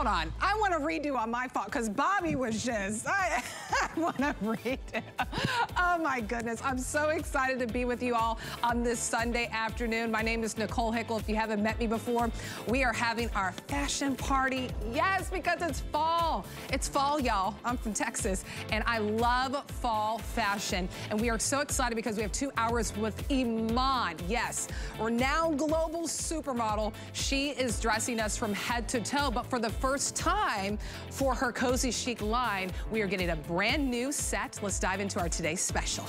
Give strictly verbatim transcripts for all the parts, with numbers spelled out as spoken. hold on. I want to redo on my fault because Bobby was just, I, I want to redo. Oh my goodness. I'm so excited to be with you all on this Sunday afternoon. My name is Nicole Hickl. If you haven't met me before, we are having our fashion party. Yes, because it's fall. It's fall, y'all. I'm from Texas and I love fall fashion. And we are so excited because we have two hours with Iman. Yes, renowned global supermodel. She is dressing us from head to toe, but for the first time for her Cozy Chic line, we are getting a brand new set. Let's dive into our today's special.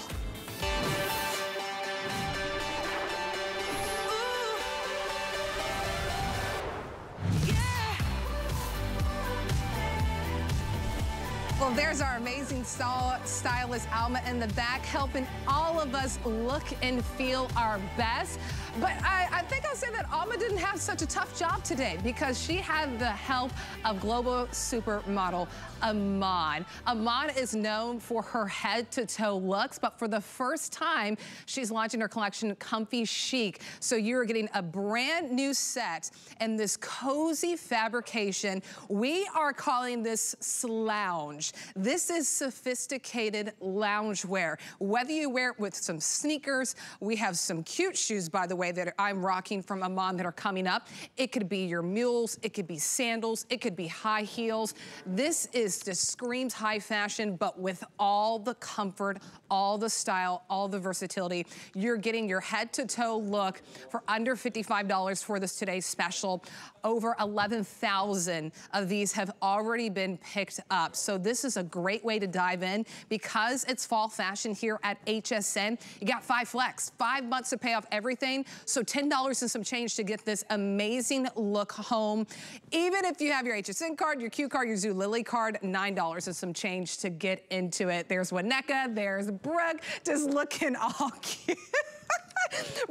Well, there's our amazing stylist Alma in the back helping all of us look and feel our best. But I, I think I'll say that Alma didn't have such a tough job today because she had the help of global supermodel Iman. Iman is known for her head-to-toe looks, but for the first time, she's launching her collection Comfy Chic. So you're getting a brand new set in this cozy fabrication. We are calling this Slounge. This is sophisticated loungewear. Whether you wear it with some sneakers, we have some cute shoes, by the way, that I'm rocking from Iman that are coming up. It could be your mules, it could be sandals, it could be high heels. This is just screams high fashion, but with all the comfort, all the style, all the versatility. You're getting your head-to-toe look for under fifty-five dollars for this today's special. Over eleven thousand of these have already been picked up. So this This is a great way to dive in because it's fall fashion here at H S N. You got five flex, five months to pay off everything. So ten dollars and some change to get this amazing look home. Even if you have your H S N card, your Q card, your Zulily card, nine dollars and some change to get into it. There's Weneka, there's Brooke, just looking all cute.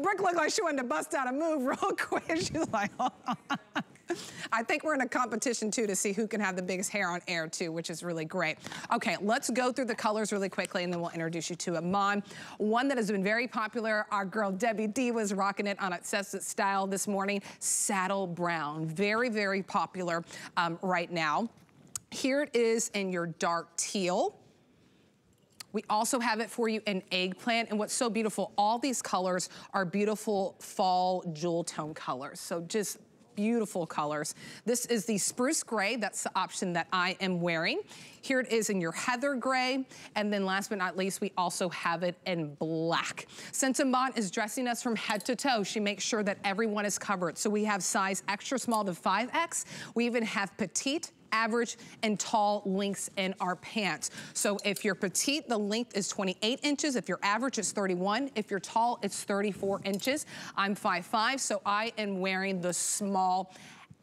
Brooke looked like she wanted to bust out a move real quick. She's like, hold on. I think we're in a competition, too, to see who can have the biggest hair on air, too, which is really great. Okay, let's go through the colors really quickly, and then we'll introduce you to Iman. One that has been very popular, our girl Debbie D was rocking it on Obsessive Style this morning, saddle brown. Very, very popular um, right now. Here it is in your dark teal. We also have it for you in eggplant. And what's so beautiful, all these colors are beautiful fall jewel tone colors. So just beautiful colors. This is the spruce gray. That's the option that I am wearing. Here it is in your heather gray. And then last but not least, we also have it in black. Since Iman is dressing us from head to toe, she makes sure that everyone is covered. So we have size extra small to five X. We even have petite, average, and tall lengths in our pants. So if you're petite, the length is twenty-eight inches. If you're average, it's thirty-one. If you're tall, it's thirty-four inches. I'm five foot five, so I am wearing the small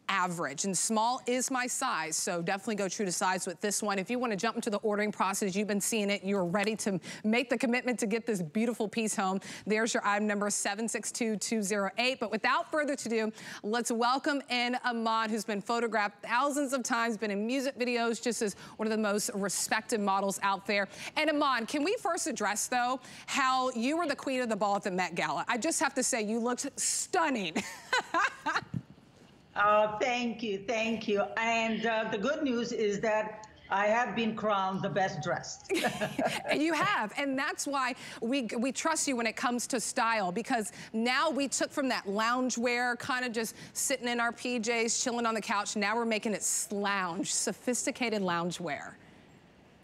average, and small is my size, so definitely go true to size with this one. If you want to jump into the ordering process, you've been seeing it, you're ready to make the commitment to get this beautiful piece home. There's your item number seven six two two zero eight, but without further ado, let's welcome in Iman, who's been photographed thousands of times, been in music videos, just as one of the most respected models out there. And Iman, can we first address, though, how you were the queen of the ball at the Met Gala? I just have to say, you looked stunning. Oh, thank you, thank you. And uh, the good news is that I have been crowned the best dressed. You have, and that's why we we trust you when it comes to style, because now we took from that loungewear, kind of just sitting in our P Js, chilling on the couch. Now we're making it slounge, sophisticated loungewear.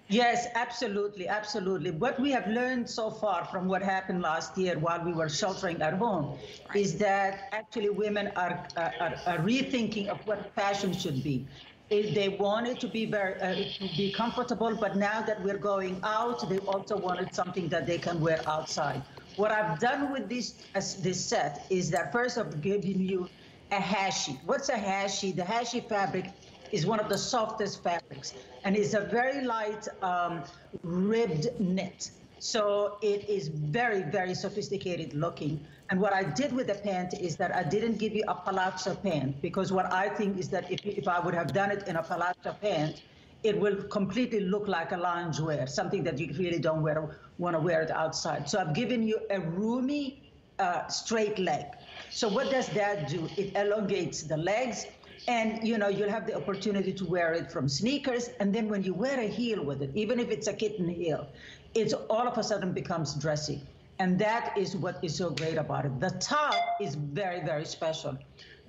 Yes, absolutely, absolutely. What we have learned so far from what happened last year while we were sheltering at home right. is that actually women are, are, are rethinking of what fashion should be. If they want it to be very uh, to be comfortable, but now that we're going out, they also wanted something that they can wear outside. What I've done with this, as this set is that first I've given you a Hacci. What's a Hacci? The Hacci fabric is one of the softest fabrics, and it's a very light um, ribbed knit. So it is very, very sophisticated looking. And what I did with the pant is that I didn't give you a palazzo pant, because what I think is that if, if I would have done it in a palazzo pant, it will completely look like a loungewear, something that you really don't wear, wanna wear it outside. So I've given you a roomy uh, straight leg. So what does that do? It elongates the legs. And, you know, you'll have the opportunity to wear it from sneakers. And then when you wear a heel with it, even if it's a kitten heel, it's all of a sudden becomes dressy. And that is what is so great about it. The top is very, very special.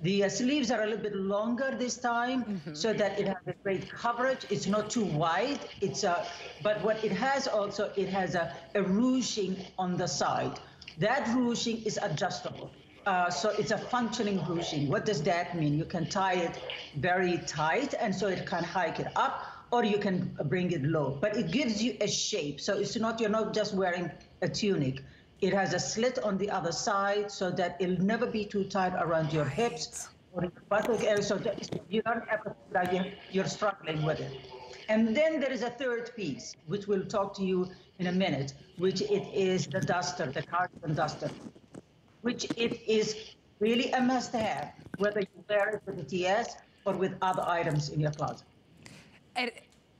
The uh, sleeves are a little bit longer this time, mm-hmm. so that it has a great coverage. It's not too wide. It's a, but what it has also, it has a, a ruching on the side. That ruching is adjustable. Uh, so it's a functioning ruching. What does that mean? You can tie it very tight, and so it can hike it up, or you can bring it low. But it gives you a shape. So it's not, you're not just wearing a tunic. It has a slit on the other side so that it'll never be too tight around your hips or your buttock area. So you don't ever feel like you're struggling with it. And then there is a third piece, which we'll talk to you in a minute, which it is the duster, the cardigan duster, which it is really a must-have, whether you wear it with the T S or with other items in your closet. And,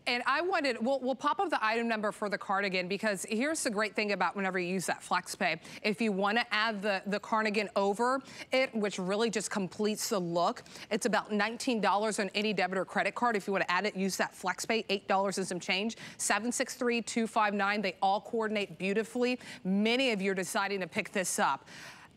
and I wanted, we'll, we'll pop up the item number for the cardigan, because here's the great thing about whenever you use that flex pay. If you want to add the, the cardigan over it, which really just completes the look, it's about nineteen dollars on any debit or credit card. If you want to add it, use that flex pay, eight dollars and some change, seven six three, two five nine. They all coordinate beautifully. Many of you are deciding to pick this up.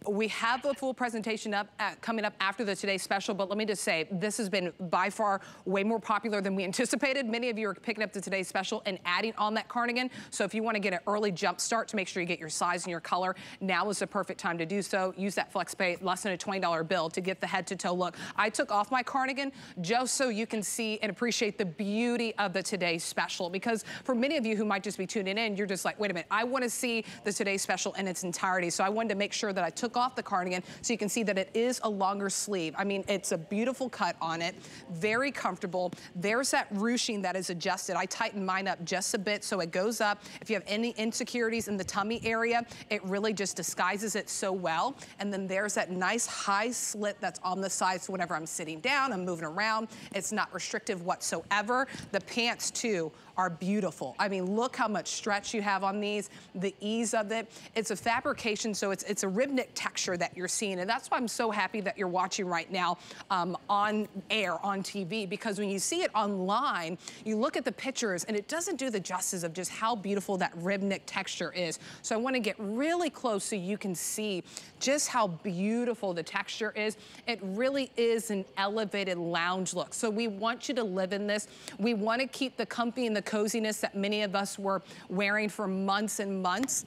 We have a full presentation up uh, coming up after the Today Special, but let me just say, this has been by far way more popular than we anticipated. Many of you are picking up the Today Special and adding on that cardigan. So if you want to get an early jump start to make sure you get your size and your color, now is the perfect time to do so. Use that FlexPay, less than a twenty dollar bill, to get the head-to-toe look. I took off my cardigan just so you can see and appreciate the beauty of the Today Special, because for many of you who might just be tuning in, you're just like, wait a minute, I want to see the Today Special in its entirety. So I wanted to make sure that I took off the cardigan so you can see that it is a longer sleeve. I mean, it's a beautiful cut on it, very comfortable. There's that ruching that is adjusted. I tightened mine up just a bit so it goes up. If you have any insecurities in the tummy area, it really just disguises it so well. And then there's that nice high slit that's on the side, so whenever I'm sitting down, I'm moving around, it's not restrictive whatsoever. The pants too are beautiful. I mean, look how much stretch you have on these, the ease of it. It's a fabrication, so it's it's a rib knit texture that you're seeing, and that's why I'm so happy that you're watching right now um, on air, on T V, because when you see it online, you look at the pictures and it doesn't do the justice of just how beautiful that rib knit texture is. So I want to get really close so you can see just how beautiful the texture is. It really is an elevated lounge look. So we want you to live in this. We want to keep the comfy and the coziness that many of us were wearing for months and months.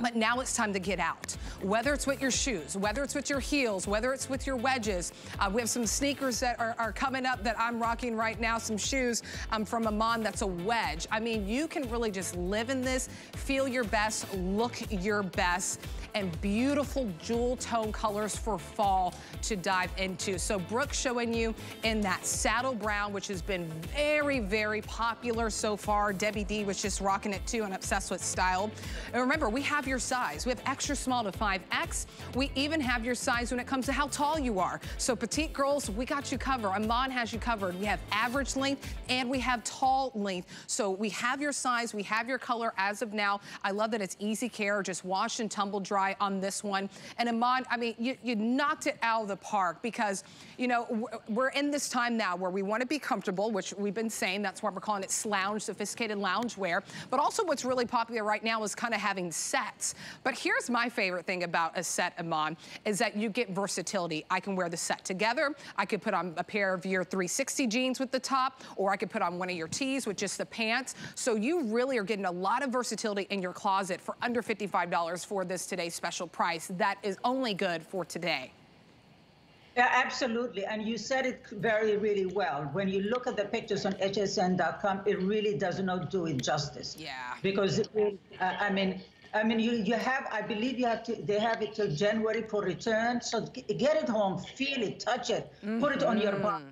But now it's time to get out. Whether it's with your shoes, whether it's with your heels, whether it's with your wedges. Uh, we have some sneakers that are, are coming up that I'm rocking right now, some shoes um, from Iman that's a wedge. I mean, you can really just live in this, feel your best, look your best, and beautiful jewel tone colors for fall to dive into. So Brooke showing you in that saddle brown, which has been very, very popular so far. Debbie D was just rocking it too, and obsessed with style. And remember, we have Have your size. We have extra small to five X. We even have your size when it comes to how tall you are. So petite girls, we got you covered. Iman has you covered. We have average length and we have tall length. So we have your size, we have your color as of now. I love that it's easy care, just wash and tumble dry on this one. And Iman, I mean, you, you knocked it out of the park, because, you know, we're in this time now where we want to be comfortable, which we've been saying. That's why we're calling it lounge, sophisticated lounge wear. But also what's really popular right now is kind of having sex. But here's my favorite thing about a set, Iman, is that you get versatility. I can wear the set together. I could put on a pair of your three sixty jeans with the top, or I could put on one of your tees with just the pants. So you really are getting a lot of versatility in your closet for under fifty-five dollars for this Today Special price. That is only good for today. Yeah, absolutely. And you said it very, really well. When you look at the pictures on H S N dot com, it really does not do it justice. Yeah. Because, uh, I mean, I mean, you, you have, I believe you have to, they have it till January for return. So get it home, feel it, touch it, mm-hmm. put it on your body,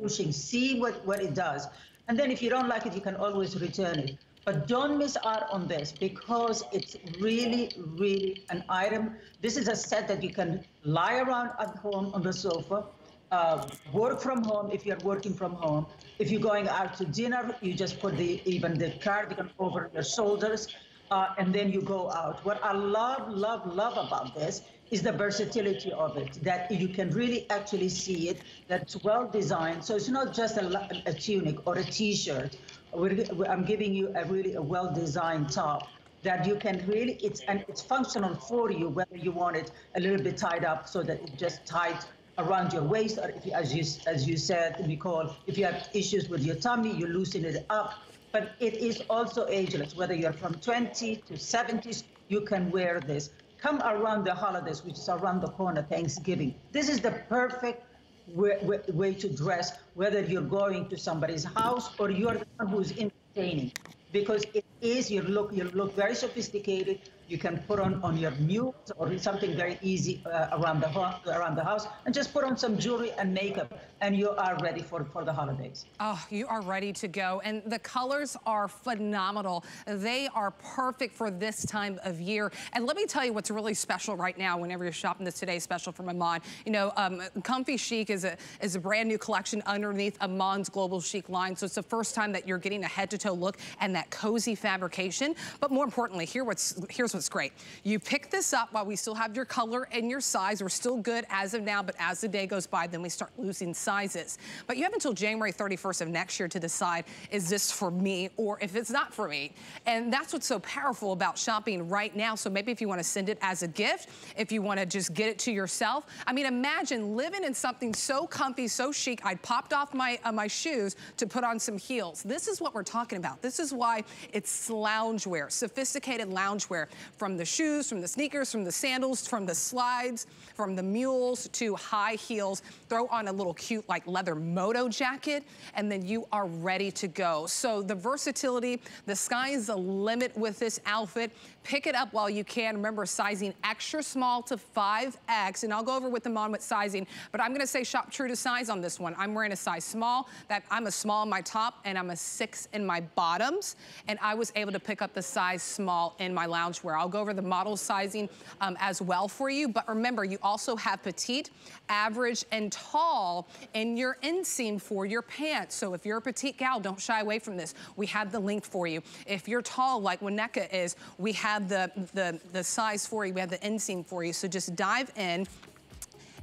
pushing, see what, what it does. And then if you don't like it, you can always return it. But don't miss out on this, because it's really, really an item. This is a set that you can lie around at home on the sofa, uh, work from home if you're working from home. If you're going out to dinner, you just put the, even the cardigan over your shoulders. uh, and then you go out. What I love, love, love about this is the versatility of it, that you can really actually see it, that's well designed. So it's not just a, a tunic or a t-shirt. I'm giving you a really a well-designed top that you can really, it's and it's functional for you, whether you want it a little bit tied up so that it just tight around your waist, or if you, as you as you said, Nicole, if you have issues with your tummy, you loosen it up. But it is also ageless. Whether you're from twenty to seventies, you can wear this. Come around the holidays, which is around the corner, Thanksgiving. This is the perfect way, way, way to dress, whether you're going to somebody's house or you're the one who's entertaining. Because it is, you look, you look very sophisticated. You can put on, on your mule or something very easy uh, around, the around the house, and just put on some jewelry and makeup, and you are ready for, for the holidays. Oh, you are ready to go. And the colors are phenomenal. They are perfect for this time of year. And let me tell you what's really special right now whenever you're shopping this Today Special from Iman. You know, um, Comfy Chic is a, is a brand new collection underneath Iman's Global Chic line. So it's the first time that you're getting a head-to-toe look and that cozy fabrication. But more importantly, here what's, here's what's great. You pick this up while we still have your color and your size. We're still good as of now, but as the day goes by, then we start losing sizes. But you have until January thirty-first of next year to decide, is this for me or if it's not for me? And that's what's so powerful about shopping right now. So maybe if you want to send it as a gift, if you want to just get it to yourself. I mean, imagine living in something so comfy, so chic. I popped off my, uh, my shoes to put on some heels. This is what we're talking about. This is why it's loungewear, sophisticated loungewear. From the shoes, from the sneakers, from the sandals, from the slides, from the mules to high heels. Throw on a little cute like leather moto jacket and then you are ready to go. So the versatility, the sky is the limit with this outfit. Pick it up while you can. Remember sizing extra small to five X, and I'll go over with them on with sizing, but I'm gonna say shop true to size on this one. I'm wearing a size small, that I'm a small in my top and I'm a six in my bottoms, and I was able to pick up the size small in my loungewear. I'll go over the model sizing um, as well for you. But remember, you also have petite, average, and tall in your inseam for your pants. So if you're a petite gal, don't shy away from this. We have the length for you. If you're tall, like Weneka is, we have the, the, the size for you. We have the inseam for you. So just dive in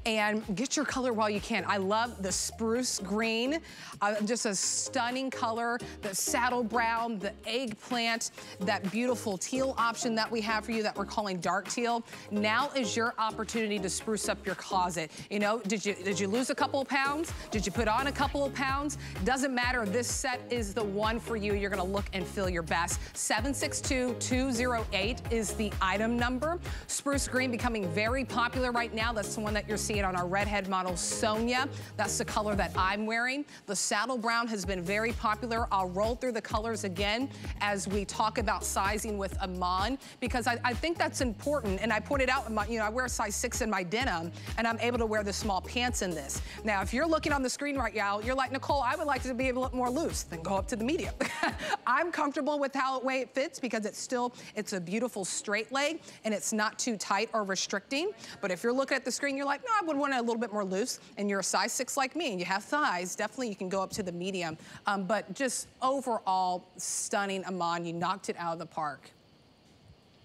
and get your color while you can. I love the spruce green, uh, just a stunning color, the saddle brown, the eggplant, that beautiful teal option that we have for you that we're calling dark teal. Now is your opportunity to spruce up your closet. You know, did you, did you lose a couple of pounds? Did you put on a couple of pounds? Doesn't matter, this set is the one for you. You're gonna look and feel your best. seven six two two zero eight is the item number. Spruce green becoming very popular right now. That's the one that you're seeing it on our redhead model, Sonia. That's the color that I'm wearing. The saddle brown has been very popular. I'll roll through the colors again as we talk about sizing with Iman, because I, I think that's important. And I pointed out, in my, you know, I wear a size six in my denim, and I'm able to wear the small pants in this. Now, if you're looking on the screen right now, you're like, Nicole, I would like to be able to look more loose, then go up to the medium. I'm comfortable with how it way it fits because it's still, it's a beautiful straight leg, and it's not too tight or restricting. But if you're looking at the screen, you're like, no, I would want it a little bit more loose, and you're a size six like me and you have thighs, definitely you can go up to the medium. Um, but just overall stunning, Iman, you knocked it out of the park.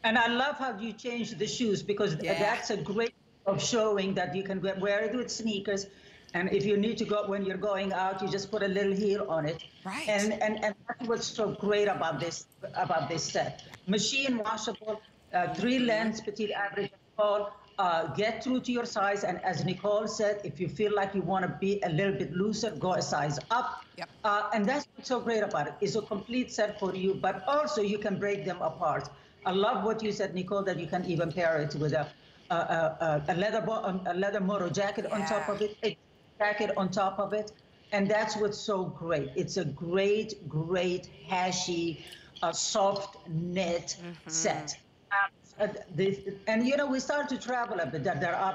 And I love how you changed the shoes, because yeah, that's a great of showing that you can wear it with sneakers, and if you need to go when you're going out, you just put a little heel on it. Right. And and, and that's what's so great about this about this set. Machine washable, uh, three lengths, petite, average, tall. Uh, get through to your size, and as Nicole said, if you feel like you want to be a little bit looser, go a size up. Yep. Uh, and that's what's so great about it. It's a complete set for you, but also you can break them apart. I love what you said, Nicole, that you can even pair it with a a, a, a leather a leather moto jacket, yeah, on top of it, a jacket on top of it, and that's what's so great. It's a great, great Hacci, uh, soft knit mm-hmm. set. Um, Uh, this, and you know, we start to travel a bit. There are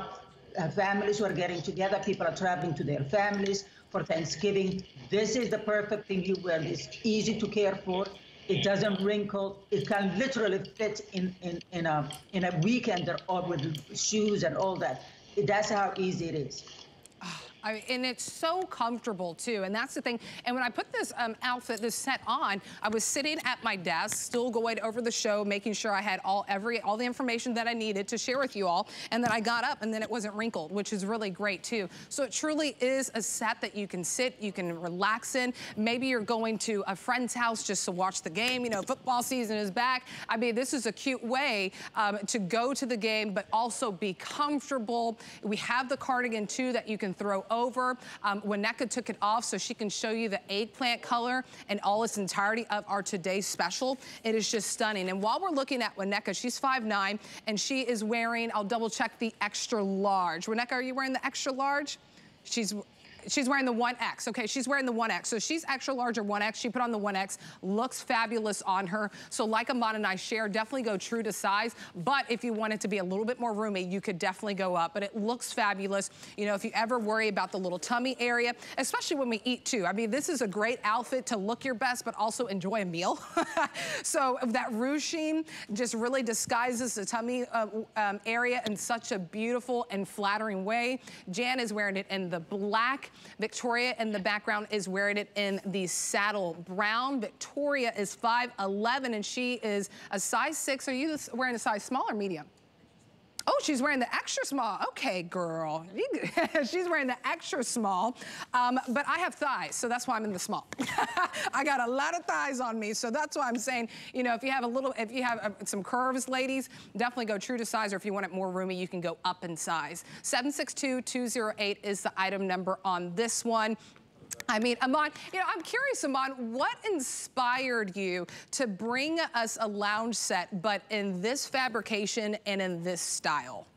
uh, families who are getting together. People are traveling to their families for Thanksgiving. This is the perfect thing you wear. It's easy to care for. It doesn't wrinkle. It can literally fit in in in a in a weekender or with shoes and all that. That's how easy it is. I mean, and it's so comfortable too, and that's the thing. And when I put this um, outfit, this set on, I was sitting at my desk, still going over the show, making sure I had all every all the information that I needed to share with you all. And then I got up, and then it wasn't wrinkled, which is really great too. So it truly is a set that you can sit, you can relax in. Maybe you're going to a friend's house just to watch the game. You know, football season is back. I mean, this is a cute way um, to go to the game, but also be comfortable. We have the cardigan too that you can throw over. Um, Weneka took it off so she can show you the eggplant color and all its entirety of our today's special. It is just stunning. And while we're looking at Weneka, she's five nine, and she is wearing, I'll double check, the extra large. Weneka, are you wearing the extra large? She's She's wearing the one X. Okay, she's wearing the one X. So she's extra large or one X. She put on the one X. Looks fabulous on her. So like Iman and I share, definitely go true to size. But if you want it to be a little bit more roomy, you could definitely go up. But it looks fabulous. You know, if you ever worry about the little tummy area, especially when we eat too. I mean, this is a great outfit to look your best, but also enjoy a meal. So that ruching just really disguises the tummy uh, um, area in such a beautiful and flattering way. Jan is wearing it in the black. Victoria in the background is wearing it in the saddle brown. Victoria is five eleven, and she is a size six. Are you wearing a size small or medium? Oh, she's wearing the extra small. Okay, girl. She's wearing the extra small. Um, but I have thighs, so that's why I'm in the small. I got a lot of thighs on me, so that's why I'm saying, you know, if you have a little, if you have uh, some curves, ladies, definitely go true to size, or if you want it more roomy, you can go up in size. seven six two two zero eight is the item number on this one. I mean, Iman, you know, I'm curious, Iman, what inspired you to bring us a lounge set, but in this fabrication and in this style?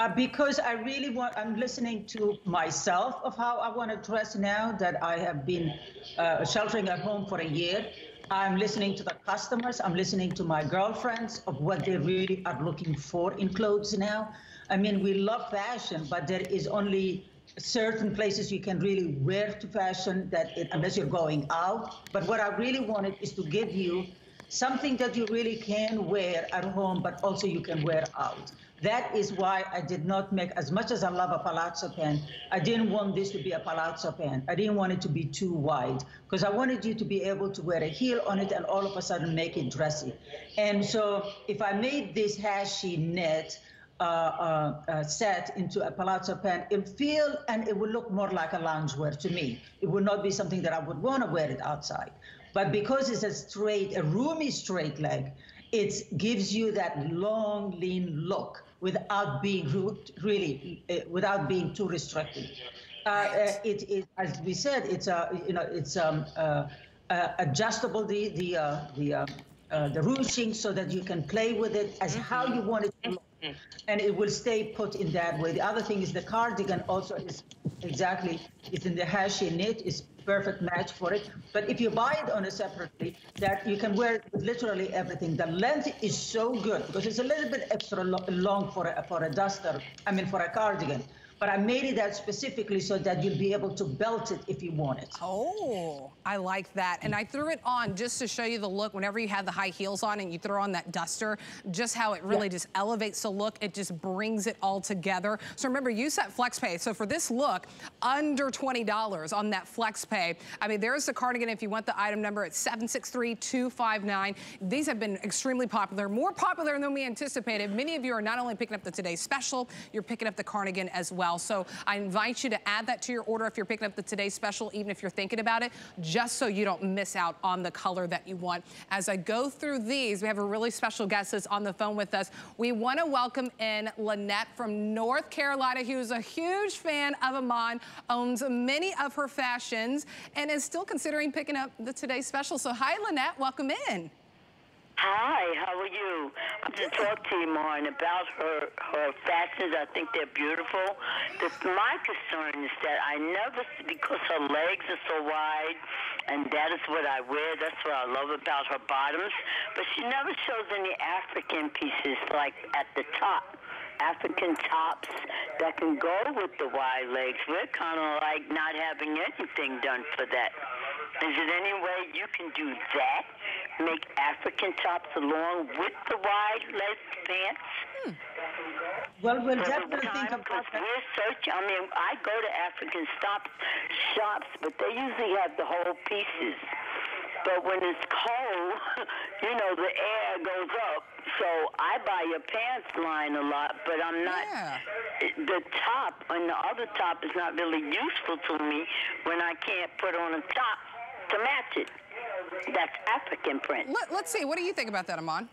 Uh, because I really want, I'm listening to myself of how I want to dress now that I have been uh, sheltering at home for a year. I'm listening to the customers. I'm listening to my girlfriends of what they really are looking for in clothes now. I mean, we love fashion, but there is only certain places you can really wear to fashion that it, unless you're going out. But what I really wanted is to give you something that you really can wear at home, but also you can wear out. That is why I did not make, as much as I love a palazzo pant, I didn't want this to be a palazzo pant. I didn't want it to be too wide, because I wanted you to be able to wear a heel on it and all of a sudden make it dressy. And so if I made this Hacci net, Uh, uh, uh, set into a palazzo pant, it feel and it would look more like a loungewear to me. It would not be something that I would want to wear it outside. But because it's a straight, a roomy straight leg, it gives you that long, lean look without being root, really, uh, without being too restrictive. Uh, uh, it is, as we said, it's a, uh, you know, it's um, uh, uh, adjustable the the uh, the uh, uh, the ruching so that you can play with it as mm-hmm. how you want it to look. And it will stay put in that way. The other thing is the cardigan also is exactly, it's in the Hacci knit, it's perfect match for it. But if you buy it on a separately, that you can wear it with literally everything. The length is so good because it's a little bit extra lo long for a, for a duster, I mean for a cardigan. But I made it that specifically so that you'll be able to belt it if you want it. Oh, I like that. And I threw it on just to show you the look whenever you have the high heels on and you throw on that duster, just how it really yeah. just elevates the look. It just brings it all together. So remember, you set flex pay. So for this look, under twenty dollars on that flex pay. I mean, there's the cardigan. If you want the item number, it's seven six three two five nine. These have been extremely popular, more popular than we anticipated. Many of you are not only picking up the Today Special, you're picking up the cardigan as well. So I invite you to add that to your order if you're picking up the Today Special, even if you're thinking about it, just so you don't miss out on the color that you want. As I go through these, we have a really special guest that's on the phone with us. We want to welcome in Lynette from North Carolina, who's a huge fan of Iman, owns many of her fashions, and is still considering picking up the Today Special. So hi, Lynette, welcome in. Hi, how are you? I'm to talk to you, Iman, about her, her fashions. I think they're beautiful. The, my concern is that I never, because her legs are so wide, and that is what I wear. That's what I love about her bottoms. But she never shows any African pieces, like at the top. African tops that can go with the wide legs. We're kind of like not having anything done for that. Is there any way you can do that make African tops along with the wide leg pants? Hmm. Well, we'll definitely think about that. We're searching. I mean, I go to African stop shops, but they usually have the whole pieces. But when it's cold, you know, the air goes up. So I buy your pants line a lot, but I'm not, yeah. the top and the other top is not really useful to me when I can't put on a top to match it. That's African print. Let, let's see, what do you think about that, Iman?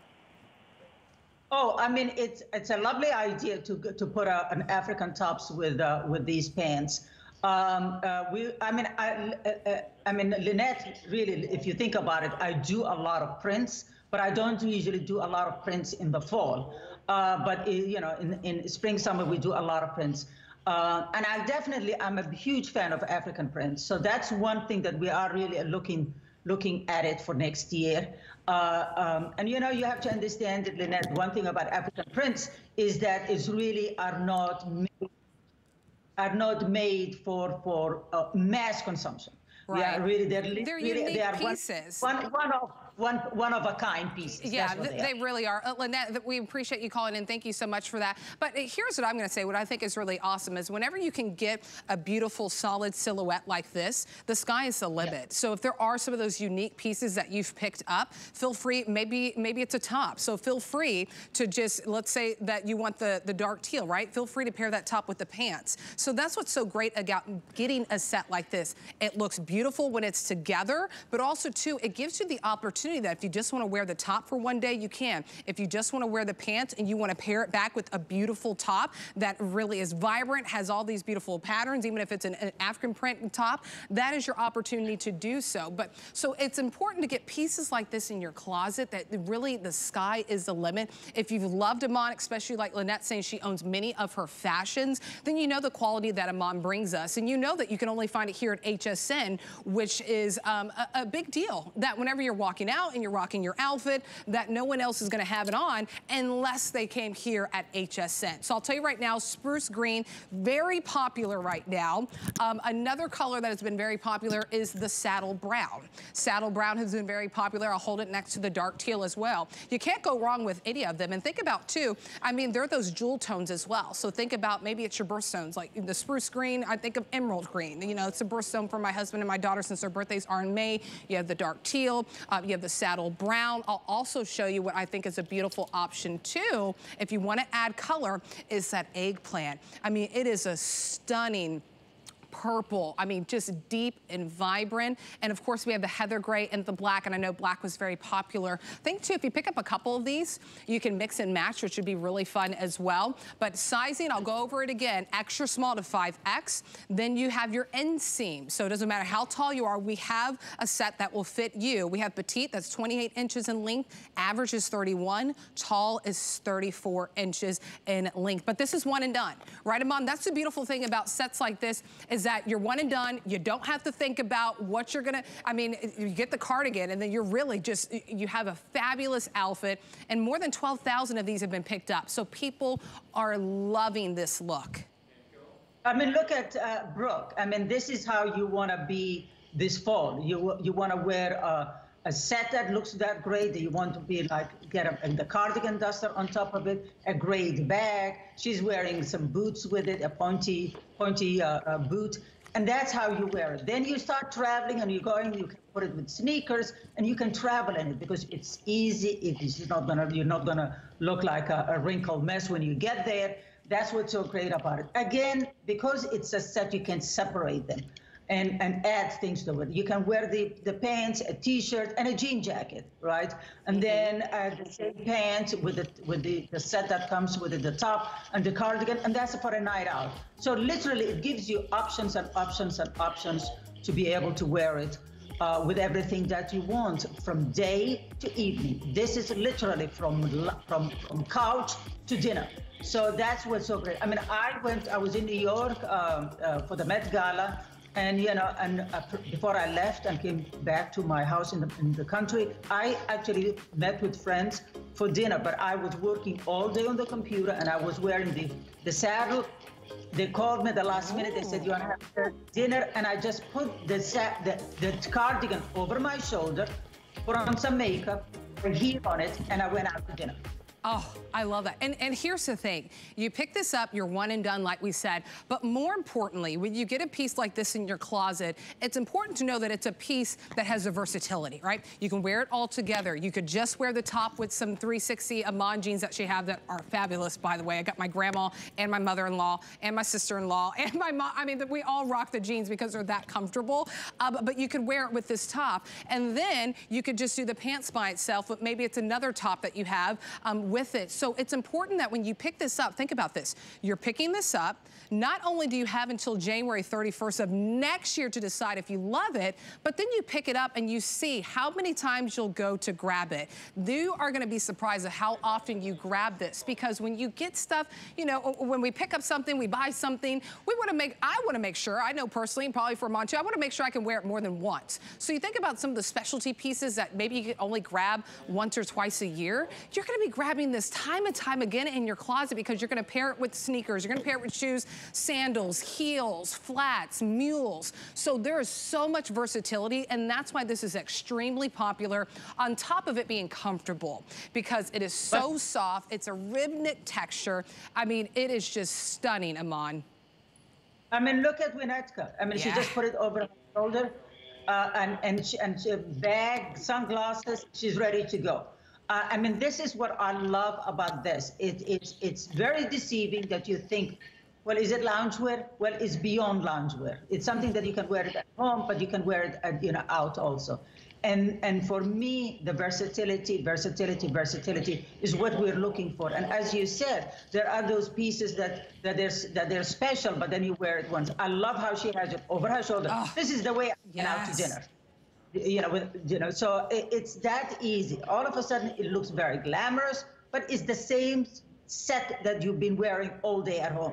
Oh, I mean, it's it's a lovely idea to to put out an African tops with uh, with these pants. Um, uh, we, I mean, I, uh, I mean, Lynette, really, if you think about it, I do a lot of prints, but I don't usually do a lot of prints in the fall. Uh, but, you know, in, in spring, summer, we do a lot of prints. Uh, and I definitely, I'm a huge fan of African prints. So that's one thing that we are really looking looking at it for next year. Uh, um, and, you know, you have to understand, Lynette, one thing about African prints is that it's really are not made are not made for for uh, mass consumption. Right. Yeah, really, they're, they're really, unique they are pieces. One, one, one of one one of a kind pieces. Yeah, th they, they really are. Uh, Lynette, we appreciate you calling in. Thank you so much for that. But here's what I'm going to say. What I think is really awesome is whenever you can get a beautiful, solid silhouette like this, the sky is the limit. Yeah. So if there are some of those unique pieces that you've picked up, feel free. Maybe maybe it's a top. So feel free to just, let's say that you want the the dark teal, right? Feel free to pair that top with the pants. So that's what's so great about getting a set like this. It looks beautiful. Beautiful when it's together, but also too, it gives you the opportunity that if you just want to wear the top for one day, you can. If you just want to wear the pants and you want to pair it back with a beautiful top that really is vibrant, has all these beautiful patterns, even if it's an, an African print top, that is your opportunity to do so. But so it's important to get pieces like this in your closet that really the sky is the limit. If you've loved Iman, especially like Lynette saying she owns many of her fashions, then you know the quality that Iman brings us, and you know that you can only find it here at H S N, which is um, a, a big deal, that whenever you're walking out and you're rocking your outfit, that no one else is gonna have it on unless they came here at H S N. So I'll tell you right now, spruce green, very popular right now. Um, another color that has been very popular is the saddle brown. Saddle brown has been very popular. I'll hold it next to the dark teal as well. You can't go wrong with any of them. And think about too, I mean, there are those jewel tones as well. So think about maybe it's your birthstones, like the spruce green, I think of emerald green. You know, it's a birthstone for my husband and my My daughter, since her birthdays are in May. You have the dark teal, uh, you have the saddle brown. I'll also show you what I think is a beautiful option too, if you want to add color, is that eggplant. I mean, it is a stunning purple. I mean, just deep and vibrant. And of course, we have the heather gray and the black, and I know black was very popular. I think too, if you pick up a couple of these, you can mix and match, which would be really fun as well. But sizing, I'll go over it again, extra small to five X. Then you have your inseam. So it doesn't matter how tall you are, we have a set that will fit you. We have petite, that's twenty-eight inches in length, average is thirty-one, tall is thirty-four inches in length. But this is one and done, right, Iman? That's the beautiful thing about sets like this, is that you're one and done. You don't have to think about what you're gonna, I mean, you get the cardigan and then you're really just, you have a fabulous outfit, and more than twelve thousand of these have been picked up. So people are loving this look. I mean, look at uh, Brooke. I mean, this is how you wanna be this fall. You, you wanna wear a, a set that looks that great, that you want to be like, get a, and the cardigan duster on top of it, a great bag. She's wearing some boots with it, a pointy, pointy uh, uh, boot, and that's how you wear it. Then you start traveling and you're going, you can put it with sneakers and you can travel in it because it's easy. It is not gonna, you're not gonna look like a, a wrinkled mess when you get there. That's what's so great about it. Again, because it's a set, you can separate them and, and add things to it. You can wear the, the pants, a t-shirt, and a jean jacket, right? And then uh, the same pants with, the, with the, the set that comes with it, the top and the cardigan, and that's for a night out. So literally, it gives you options and options and options to be able to wear it uh, with everything that you want from day to evening. This is literally from, from, from couch to dinner. So that's what's so great. I mean, I went, I was in New York uh, uh, for the Met Gala, and, you know, and uh, before I left and came back to my house in the, in the country, I actually met with friends for dinner, but I was working all day on the computer and I was wearing the, the saddle. They called me the last minute. They said, you want to have dinner? And I just put the, the, the cardigan over my shoulder, put on some makeup, put heat on it, and I went out to dinner. Oh, I love that. And, and here's the thing. You pick this up, you're one and done, like we said. But more importantly, when you get a piece like this in your closet, it's important to know that it's a piece that has a versatility, right? You can wear it all together. You could just wear the top with some three sixty Iman jeans that she have that are fabulous, by the way. I got my grandma and my mother-in-law and my sister-in-law and my mom. I mean, we all rock the jeans because they're that comfortable. Uh, but, but you could wear it with this top. And then you could just do the pants by itself, but maybe it's another top that you have um, with it. So it's important that when you pick this up, think about this. You're picking this up. Not only do you have until January thirty-first of next year to decide if you love it, but then you pick it up and you see how many times you'll go to grab it. You are going to be surprised at how often you grab this, because when you get stuff, you know, when we pick up something, we buy something, we want to make, I want to make sure, I know personally, and probably for Monty, I want to make sure I can wear it more than once. So you think about some of the specialty pieces that maybe you can only grab once or twice a year. You're going to be grabbing this time and time again in your closet, because you're going to pair it with sneakers, you're going to pair it with shoes, sandals, heels, flats, mules. So there is so much versatility, and that's why this is extremely popular, on top of it being comfortable, because it is so soft. It's a rib knit texture. I mean, it is just stunning, Iman. I mean, look at Weneka. I mean, yeah. She just put it over her shoulder uh, and, and, she, and she bag, sunglasses, she's ready to go. Uh, I mean, this is what I love about this. It, it, it's very deceiving that you think, well, is it loungewear? Well, it's beyond loungewear. It's something that you can wear it at home, but you can wear it at, you know, out also. And, and for me, the versatility, versatility, versatility is what we're looking for. And as you said, there are those pieces that, that, they're, that they're special, but then you wear it once. I love how she has it over her shoulder. Oh, this is the way I went out to dinner. You know, with, you know, so it, it's that easy. All of a sudden, it looks very glamorous, but it's the same set that you've been wearing all day at home.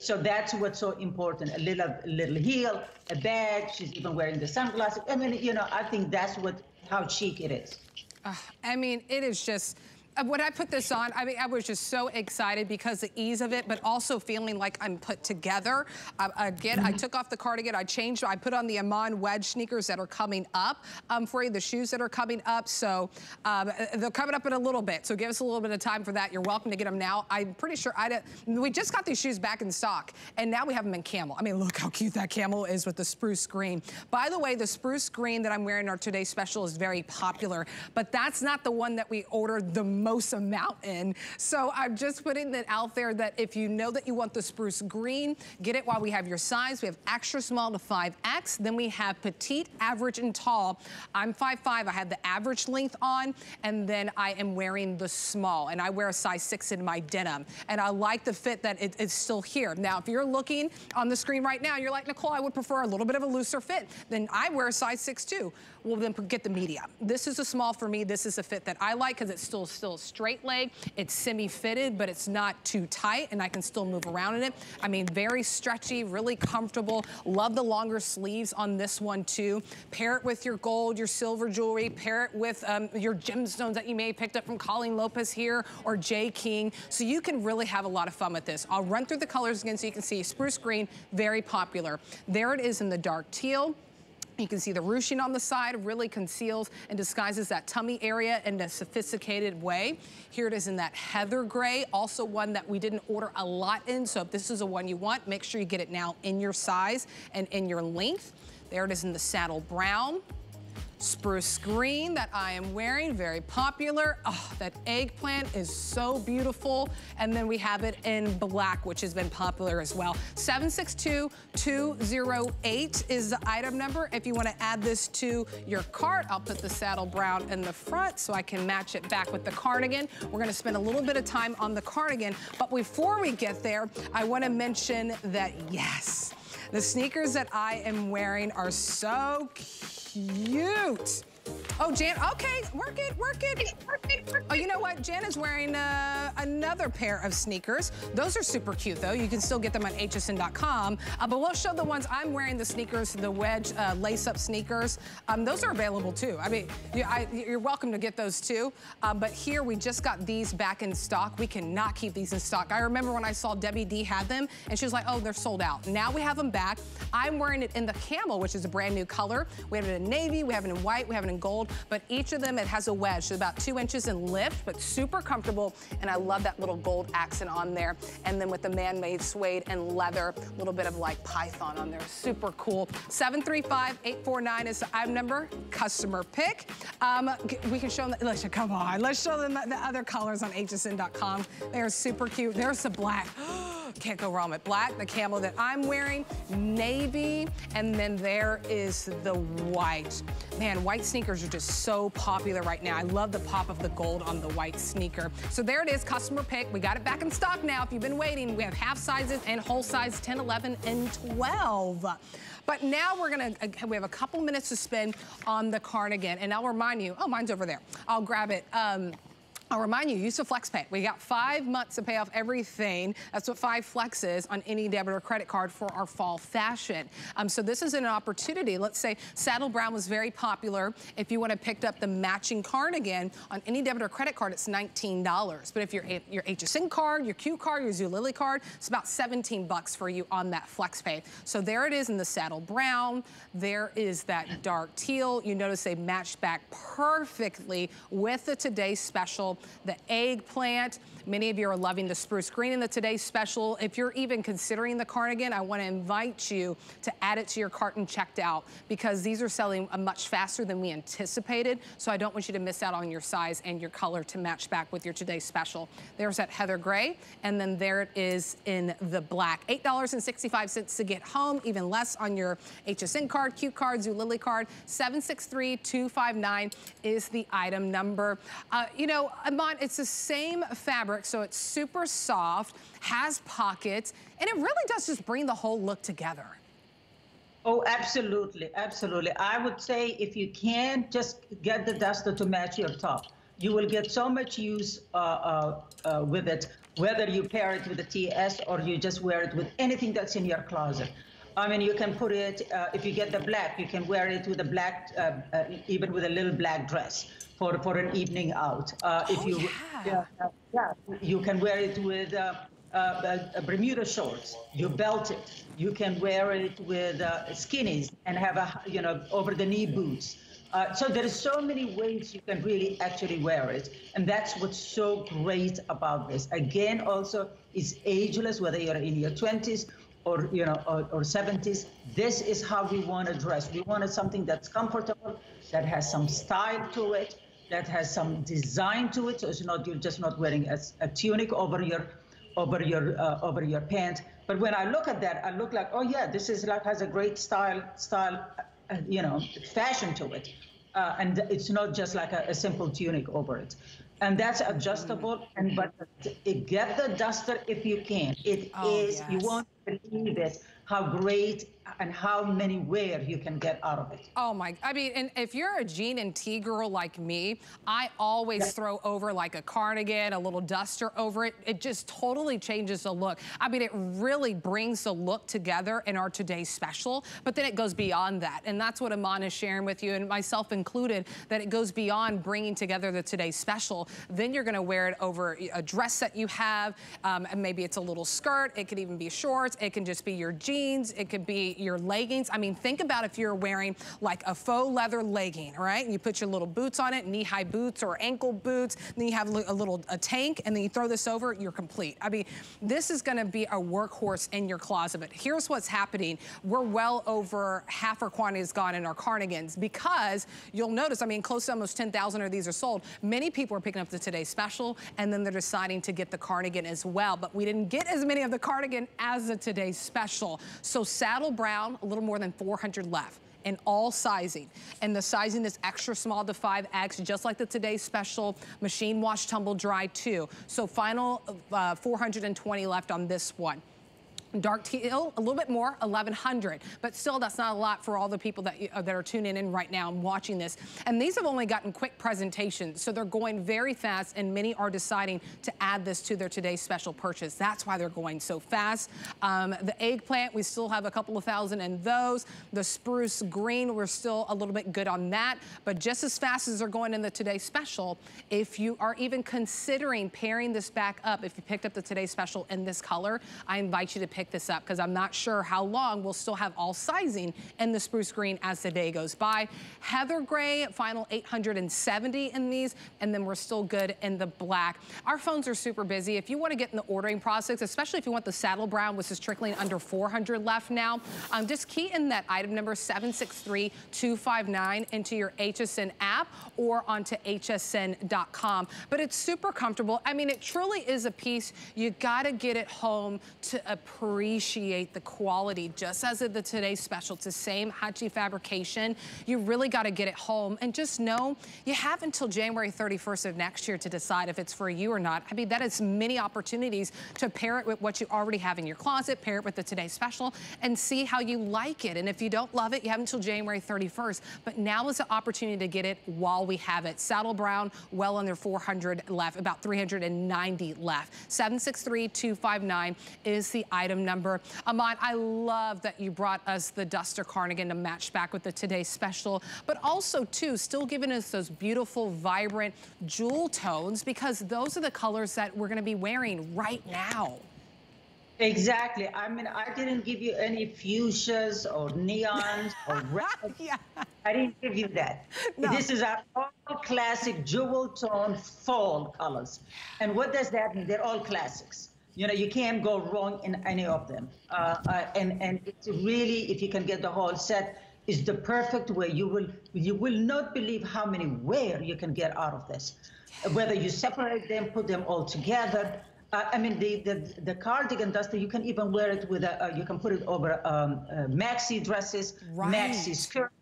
So that's what's so important. A little, a little heel, a bag. She's even wearing the sunglasses. I mean, you know, I think that's what how chic it is. Uh, I mean, it is just. When I put this on, I mean, I was just so excited because the ease of it, but also feeling like I'm put together. I, again, I took off the cardigan, I changed, I put on the Iman wedge sneakers that are coming up um, for you, the shoes that are coming up. So um, they're coming up in a little bit. So give us a little bit of time for that. You're welcome to get them now. I'm pretty sure I did, we just got these shoes back in stock, and now we have them in camel. I mean, look how cute that camel is with the spruce green. By the way, the spruce green that I'm wearing our today's special is very popular, but that's not the one that we ordered the most. most amount in. So I'm just putting it out there that if you know that you want the spruce green, get it while we have your size. We have extra small to five X. Then we have petite, average, and tall. I'm five foot five. I have the average length on, and then I am wearing the small, and I wear a size six in my denim. And I like the fit that it, it's still here. Now, if you're looking on the screen right now, you're like, Nicole, I would prefer a little bit of a looser fit. Then I wear a size six too. Well, then get the medium. This is a small for me. This is a fit that I like because it's still, still straight leg, it's semi-fitted, but it's not too tight, and I can still move around in it. I mean, very stretchy, really comfortable. Love the longer sleeves on this one too. Pair it with your gold, your silver jewelry, pair it with um, your gemstones that you may have picked up from Colleen Lopez here or Jay King. So you can really have a lot of fun with this. I'll run through the colors again so you can see. Spruce green, very popular. There it is in the dark teal. You can see the ruching on the side really conceals and disguises that tummy area in a sophisticated way. Here it is in that heather gray, also one that we didn't order a lot in. So if this is the one you want, make sure you get it now in your size and in your length. There it is in the saddle brown. Spruce green that I am wearing, very popular. Oh, that eggplant is so beautiful. And then we have it in black, which has been popular as well. seven six two two zero eight is the item number. If you want to add this to your cart, I'll put the saddle brown in the front so I can match it back with the cardigan. We're going to spend a little bit of time on the cardigan, but before we get there, I want to mention that, yes, the sneakers that I am wearing are so cute. Cute. Oh, Jan, okay, work it, work it, work it, work Oh, you know what? Janet's wearing uh, another pair of sneakers. Those are super cute, though. You can still get them on H S N dot com. Uh, but we'll show the ones I'm wearing, the sneakers, the wedge uh, lace-up sneakers. Um, those are available, too. I mean, you, I, you're welcome to get those, too. Uh, but here, we just got these back in stock. We cannot keep these in stock. I remember when I saw Debbie D had them, and she was like, oh, they're sold out. Now we have them back. I'm wearing it in the camel, which is a brand new color. We have it in navy, we have it in white, we have it in gold, but each of them, it has a wedge, so about two inches in lift, but super comfortable, and I love that little gold accent on there. And then with the man-made suede and leather, a little bit of like python on there, super cool. seven three five, eight four nine is the I M number, customer pick. Um, we can show them, let's, come on, let's show them the other colors on H S N dot com. They're super cute. There's the black. Can't go wrong with black, the camel that I'm wearing, navy, and then there is the white. Man, white sneakers are just so popular right now. I love the pop of the gold on the white sneaker. So there it is, customer pick. We got it back in stock now. If you've been waiting, we have half sizes and whole size ten, eleven, and twelve. But now we're gonna, we have a couple minutes to spend on the cardigan, and I'll remind you, oh, mine's over there. I'll grab it. Um, I'll remind you, use the Flex Pay. We got five months to pay off everything. That's what five flex is on any debit or credit card for our fall fashion. Um, so this is an opportunity. Let's say saddle brown was very popular. If you want to pick up the matching cardigan on any debit or credit card, it's nineteen dollars. But if you're your H S N card, your Q card, your Zulily card, it's about seventeen bucks for you on that Flex Pay. So there it is in the saddle brown. There is that dark teal. You notice they match back perfectly with the Today Special. The eggplant. Many of you are loving the spruce green in the Today Special. If you're even considering the cardigan, I want to invite you to add it to your cart and checked out, because these are selling much faster than we anticipated. So I don't want you to miss out on your size and your color to match back with your Today Special. There's that heather gray, and then there it is in the black. eight dollars and sixty-five cents to get home, even less on your H S N card, Q card, Zulily card. seven six three, two five nine is the item number. Uh, you know, Iman, it's the same fabric, so it's super soft, has pockets, and it really does just bring the whole look together. Oh, absolutely, absolutely. I would say if you can, just get the duster to match your top. You will get so much use uh, uh, uh, with it, whether you pair it with a T S or you just wear it with anything that's in your closet. I mean, you can put it, uh, if you get the black, you can wear it with a black, uh, uh, even with a little black dress for, for an evening out. Uh, if oh, you, yeah. Yeah, uh, yeah, you can wear it with uh, uh, a Bermuda shorts. You belt it. You can wear it with uh, skinnies and have a, you know, over the knee boots. Uh, so there are so many ways you can really actually wear it. And that's what's so great about this. Again, also, it's ageless, whether you're in your twenties, or you know, or, or seventies. This is how we want to dress. We wanted something that's comfortable, that has some style to it, that has some design to it. So it's not, you're just not wearing a, a tunic over your, over your, uh, over your pants. But when I look at that, I look like, oh yeah, this is like has a great style, style, uh, you know, fashion to it, uh, and it's not just like a, a simple tunic over it. And that's adjustable, and but it, get the duster if you can. It oh, is, yes. You won't believe it, how great and how many wear you can get out of it. Oh my, I mean, and if you're a jean and tee girl like me, I always yes. throw over like a cardigan, a little duster over it. It just totally changes the look. I mean, it really brings the look together in our Today Special, but then it goes beyond that. And that's what Iman is sharing with you, and myself included, that it goes beyond bringing together the Today Special. Then you're gonna wear it over a dress that you have, um, and maybe it's a little skirt, it could even be shorts, it can just be your jeans, it could be your leggings. I mean, think about if you're wearing like a faux leather legging, right? And you put your little boots on it, knee-high boots or ankle boots, and then you have a little a tank, and then you throw this over, you're complete. I mean, this is gonna be a workhorse in your closet. But here's what's happening. We're well over half our quantity is gone in our cardigans, because you'll notice, I mean, close to almost ten thousand of these are sold. Many people are picking up the Today Special, and then they're deciding to get the cardigan as well. But we didn't get as many of the cardigan as the Today Special. So saddle brown, a little more than four hundred left in all sizing. And the sizing is extra small to five X, just like the Today Special, machine wash, tumble dry too. So final uh, four hundred twenty left on this one. Dark teal, a little bit more, eleven hundred. But still, that's not a lot for all the people that, you, uh, that are tuning in right now and watching this. And these have only gotten quick presentations, so they're going very fast, and many are deciding to add this to their today's special purchase. That's why they're going so fast. Um, the eggplant, we still have a couple of thousand in those. The spruce green, we're still a little bit good on that. But just as fast as they're going in the today's special, if you are even considering pairing this back up, if you picked up the today's special in this color, I invite you to pick this up, because I'm not sure how long we'll still have all sizing in the spruce green as the day goes by. Heather gray, final eight hundred seventy in these, and then we're still good in the black. Our phones are super busy. If you want to get in the ordering process, especially if you want the saddle brown, which is trickling under four hundred left now, um, just key in that item number seven six three two five nine into your H S N app or onto H S N dot com. But it's super comfortable. I mean, it truly is a piece you gotta get it home to approve. Appreciate the quality, just as of the today's special. It's the same Hacci fabrication. You really got to get it home, and just know you have until January thirty-first of next year to decide if it's for you or not. I mean, that is many opportunities to pair it with what you already have in your closet, pair it with the today's special, and see how you like it. And if you don't love it, you have until January thirty-first. But now is the opportunity to get it while we have it. Saddle brown, well under four hundred left, about three hundred ninety left. seven six three two five nine is the item number. Iman, I love that you brought us the duster cardigan to match back with the today's special, but also too, still giving us those beautiful, vibrant jewel tones, because those are the colors that we're gonna be wearing right now. Exactly. I mean, I didn't give you any fuchsias or neons or reds. Yeah. I didn't give you that. No. This is our all classic jewel tone fall colors. And what does that mean? They're all classics. You know, you can't go wrong in any of them. Uh, uh, and, and it's really, if you can get the whole set, is the perfect way. You will, you will not believe how many wear you can get out of this. Whether you separate them, put them all together. Uh, I mean, the, the, the cardigan duster, you can even wear it with a, uh, you can put it over um, uh, maxi dresses, right. Maxi skirts,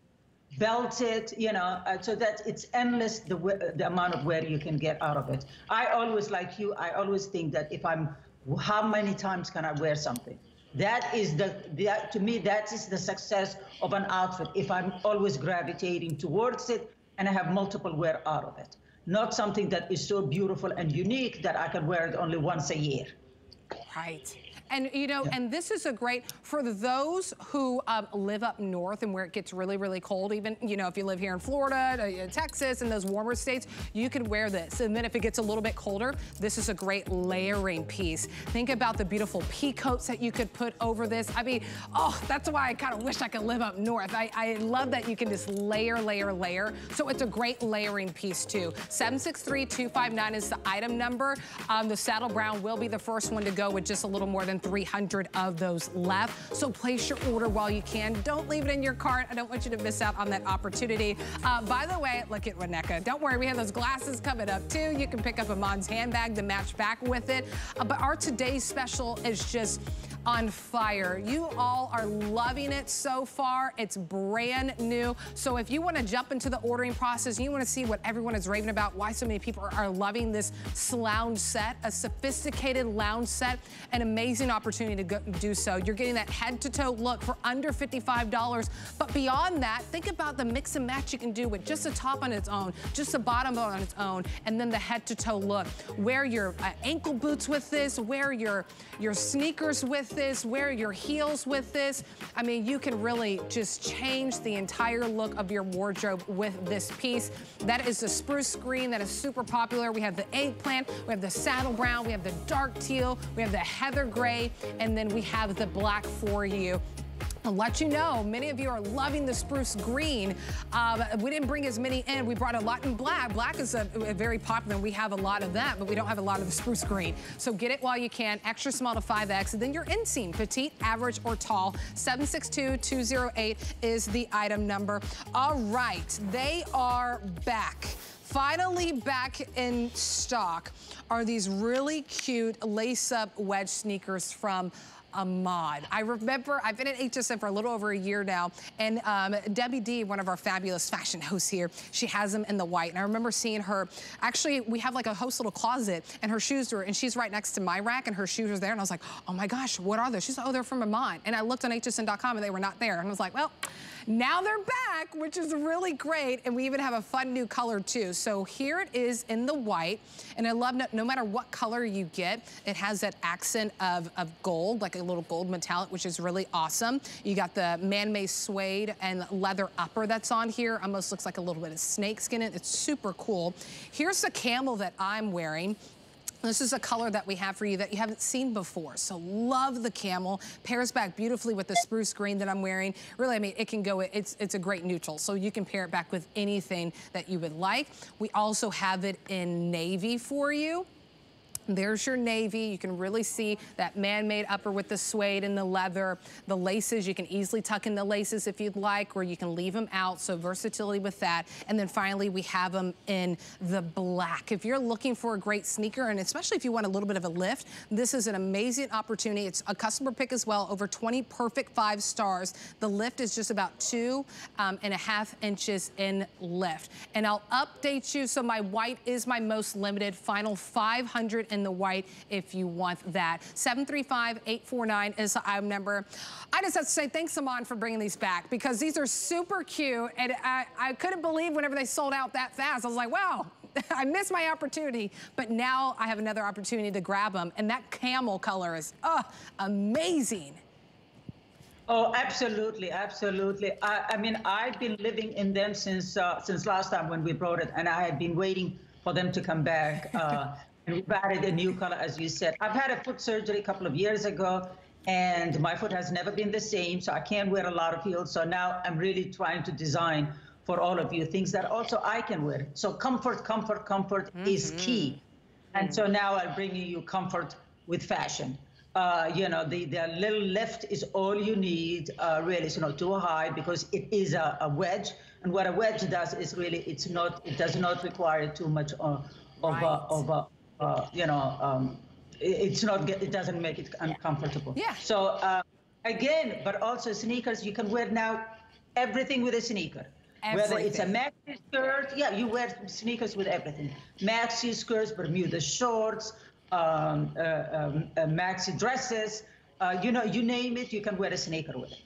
belt it, you know, uh, so that it's endless, the, the amount of wear you can get out of it. I always, like you, I always think that if I'm, how many times can I wear something? That is the, that, to me, that is the success of an outfit. If I'm always gravitating towards it and I have multiple wear out of it. Not something that is so beautiful and unique that I can wear it only once a year. Right. And, you know, and this is a great, for those who um, live up north and where it gets really, really cold, even, you know, if you live here in Florida, in Texas, and those warmer states, you can wear this. And then if it gets a little bit colder, this is a great layering piece. Think about the beautiful pea coats that you could put over this. I mean, oh, that's why I kind of wish I could live up north. I, I love that you can just layer, layer, layer. So it's a great layering piece, too. seven six three two five nine is the item number. Um, the saddle brown will be the first one to go with just a little more than three hundred of those left. So place your order while you can. Don't leave it in your cart. I don't want you to miss out on that opportunity. Uh, by the way, look at Weneka. Don't worry, we have those glasses coming up too. You can pick up Iman's handbag to match back with it. Uh, but our today's special is just on fire. You all are loving it so far. It's brand new. So if you want to jump into the ordering process, you want to see what everyone is raving about, why so many people are loving this lounge set, a sophisticated lounge set, an amazing opportunity to go do so. You're getting that head-to-toe look for under fifty-five dollars. But beyond that, think about the mix and match you can do with just the top on its own, just the bottom on its own, and then the head-to-toe look. Wear your uh, ankle boots with this, wear your, your sneakers with this, wear your heels with this. I mean, you can really just change the entire look of your wardrobe with this piece. That is the spruce green that is super popular. We have the eggplant, we have the saddle brown, we have the dark teal, we have the heather gray, and then we have the black for you. I'll let you know, many of you are loving the spruce green. Um, we didn't bring as many in. We brought a lot in black. Black is a, a very popular. We have a lot of that, but we don't have a lot of the spruce green. So get it while you can. Extra small to five X. And then your inseam, petite, average, or tall. seven six two two zero eight is the item number. All right, they are back. Finally back in stock are these really cute lace-up wedge sneakers from Iman. I remember, I've been at H S N for a little over a year now, and um, Debbie D, one of our fabulous fashion hosts here, she has them in the white, and I remember seeing her, actually, we have like a host little closet, and her shoes were, and she's right next to my rack, and her shoes were there, and I was like, oh my gosh, what are those? She's like, oh, they're from Iman, and I looked on H S N dot com, and they were not there, and I was like, well, now they're back, which is really great, and we even have a fun new color too. So here it is in the white, and I love, no, no matter what color you get, it has that accent of, of gold, like a little gold metallic, which is really awesome. You got the man-made suede and leather upper that's on here. Almost looks like a little bit of snakeskin in it. It's super cool. Here's the camel that I'm wearing. This is a color that we have for you that you haven't seen before. So love the camel. Pairs back beautifully with the spruce green that I'm wearing. Really, I mean, it can go, it's, it's a great neutral. So you can pair it back with anything that you would like. We also have it in navy for you. There's your navy. You can really see that man-made upper with the suede and the leather. The laces, you can easily tuck in the laces if you'd like, or you can leave them out, so versatility with that. And then finally, we have them in the black. If you're looking for a great sneaker, and especially if you want a little bit of a lift, this is an amazing opportunity. It's a customer pick as well, over twenty perfect five stars. The lift is just about two um, and a half inches in lift. And I'll update you, so my white is my most limited, final five hundred and in the white if you want that. seven three five, eight four nine is the I M number. I just have to say thanks, Iman, for bringing these back, because these are super cute, and I, I couldn't believe whenever they sold out that fast. I was like, wow, I missed my opportunity, but now I have another opportunity to grab them, and that camel color is oh, amazing. Oh, absolutely, absolutely. I, I mean, I've been living in them since, uh, since last time when we brought it, and I had been waiting for them to come back. Uh, And we've added a new color, as you said. I've had a foot surgery a couple of years ago, and my foot has never been the same, so I can't wear a lot of heels. So now I'm really trying to design for all of you things that also I can wear. So comfort, comfort, comfort mm-hmm. is key. And so now I'm bringing you comfort with fashion. Uh, you know, the, the little lift is all you need, uh, really. It's not too high because it is a, a wedge. And what a wedge does is really, it's not, it does not require too much uh, of right. a, of a, Uh, you know, um, it's not, it doesn't make it uncomfortable. Yeah. So uh, again, but also sneakers, you can wear now everything with a sneaker. Everything. Whether it's a maxi skirt, yeah, you wear sneakers with everything. Maxi skirts, Bermuda shorts, um, uh, um, uh, maxi dresses, uh, you know, you name it, you can wear a sneaker with it.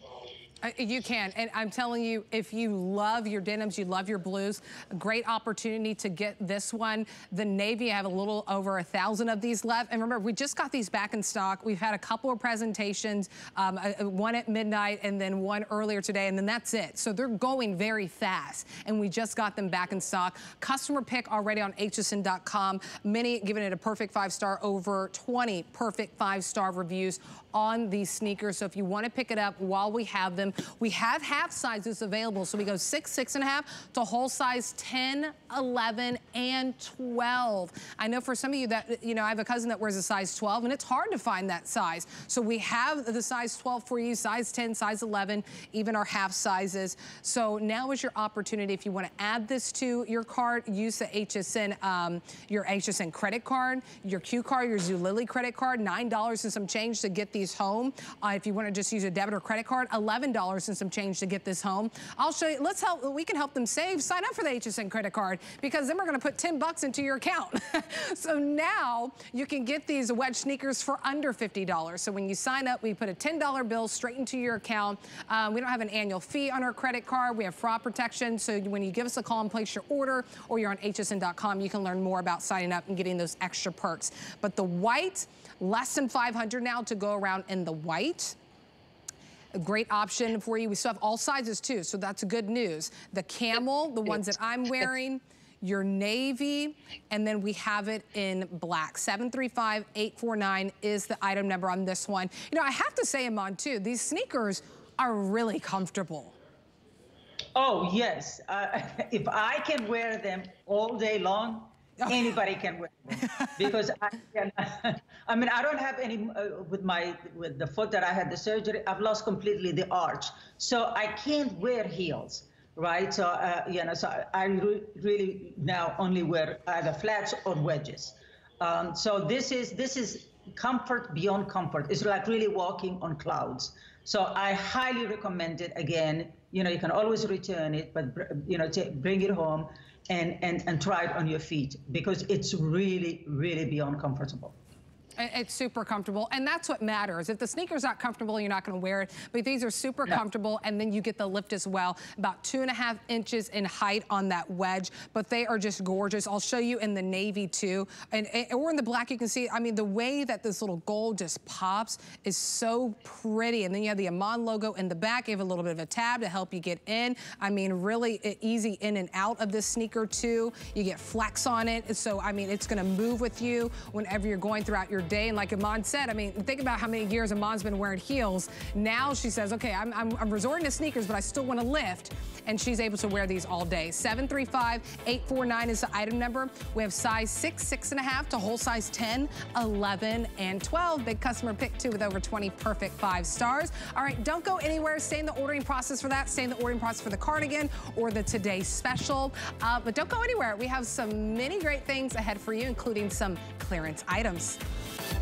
You can, and I'm telling you, if you love your denims, you love your blues, a great opportunity to get this one. The navy, I have a little over a thousand of these left. And remember, we just got these back in stock. We've had a couple of presentations, um, one at midnight and then one earlier today, and then that's it. So they're going very fast, and we just got them back in stock. Customer pick already on H S N dot com. Many giving it a perfect five-star, over twenty perfect five-star reviews on these sneakers. So if you want to pick it up while we have them, we have half sizes available. So we go six, six and a half to whole size ten, eleven, and twelve. I know for some of you that, you know, I have a cousin that wears a size twelve, and it's hard to find that size. So we have the size twelve for you, size ten, size eleven, even our half sizes. So now is your opportunity. If you want to add this to your cart, use the H S N, um, your H S N credit card, your Q card, your Zulily credit card, nine dollars and some change to get these home. Uh, if you want to just use a debit or credit card, eleven dollars and some change to get this home. I'll show you, let's help, we can help them save, sign up for the H S N credit card, because then we're gonna put ten bucks into your account. So now you can get these wedge sneakers for under fifty dollars. So when you sign up, we put a ten dollar bill straight into your account. Um, we don't have an annual fee on our credit card. We have fraud protection. So when you give us a call and place your order, or you're on H S N dot com, you can learn more about signing up and getting those extra perks. But the white, less than five hundred now to go around in the white. A great option for you. We still have all sizes too, so that's good news. The camel, the ones that I'm wearing, your navy, and then we have it in black. seven three five, eight four nine is the item number on this one. You know, I have to say, Iman, too, these sneakers are really comfortable. Oh, yes. Uh, if I can wear them all day long, anybody can wear them, because I can, I mean, I don't have any, uh, with my, with the foot that I had the surgery, I've lost completely the arch. So I can't wear heels. right? So, uh, you know, so I re really now only wear either flats or wedges. Um, so this is, this is comfort beyond comfort. It's like really walking on clouds. So I highly recommend it. Again, you know, you can always return it, but, you know, bring it home and, and, and try it on your feet, because it's really, really beyond comfortable. It's super comfortable, and that's what matters. If the sneaker's not comfortable, you're not going to wear it, but these are super yeah. comfortable, and then you get the lift as well, about two and a half inches in height on that wedge, but they are just gorgeous. I'll show you in the navy too, and or in the black. You can see, I mean, the way that this little gold just pops is so pretty, and then you have the Iman logo in the back. You have a little bit of a tab to help you get in. I mean, really easy in and out of this sneaker too. You get flex on it, so I mean, it's going to move with you whenever you're going throughout your day. And like Iman said, I mean, think about how many years Iman's been wearing heels. Now she says, okay, I'm, I'm, I'm resorting to sneakers, but I still want to lift, and she's able to wear these all day. seven three five eight four nine is the item number. We have size six, six and a half to whole size ten, eleven, and twelve. Big customer pick two with over twenty perfect five stars. All right, don't go anywhere. Stay in the ordering process for that. Stay in the ordering process for the cardigan or the today special. Uh, but don't go anywhere. We have some many great things ahead for you, including some clearance items.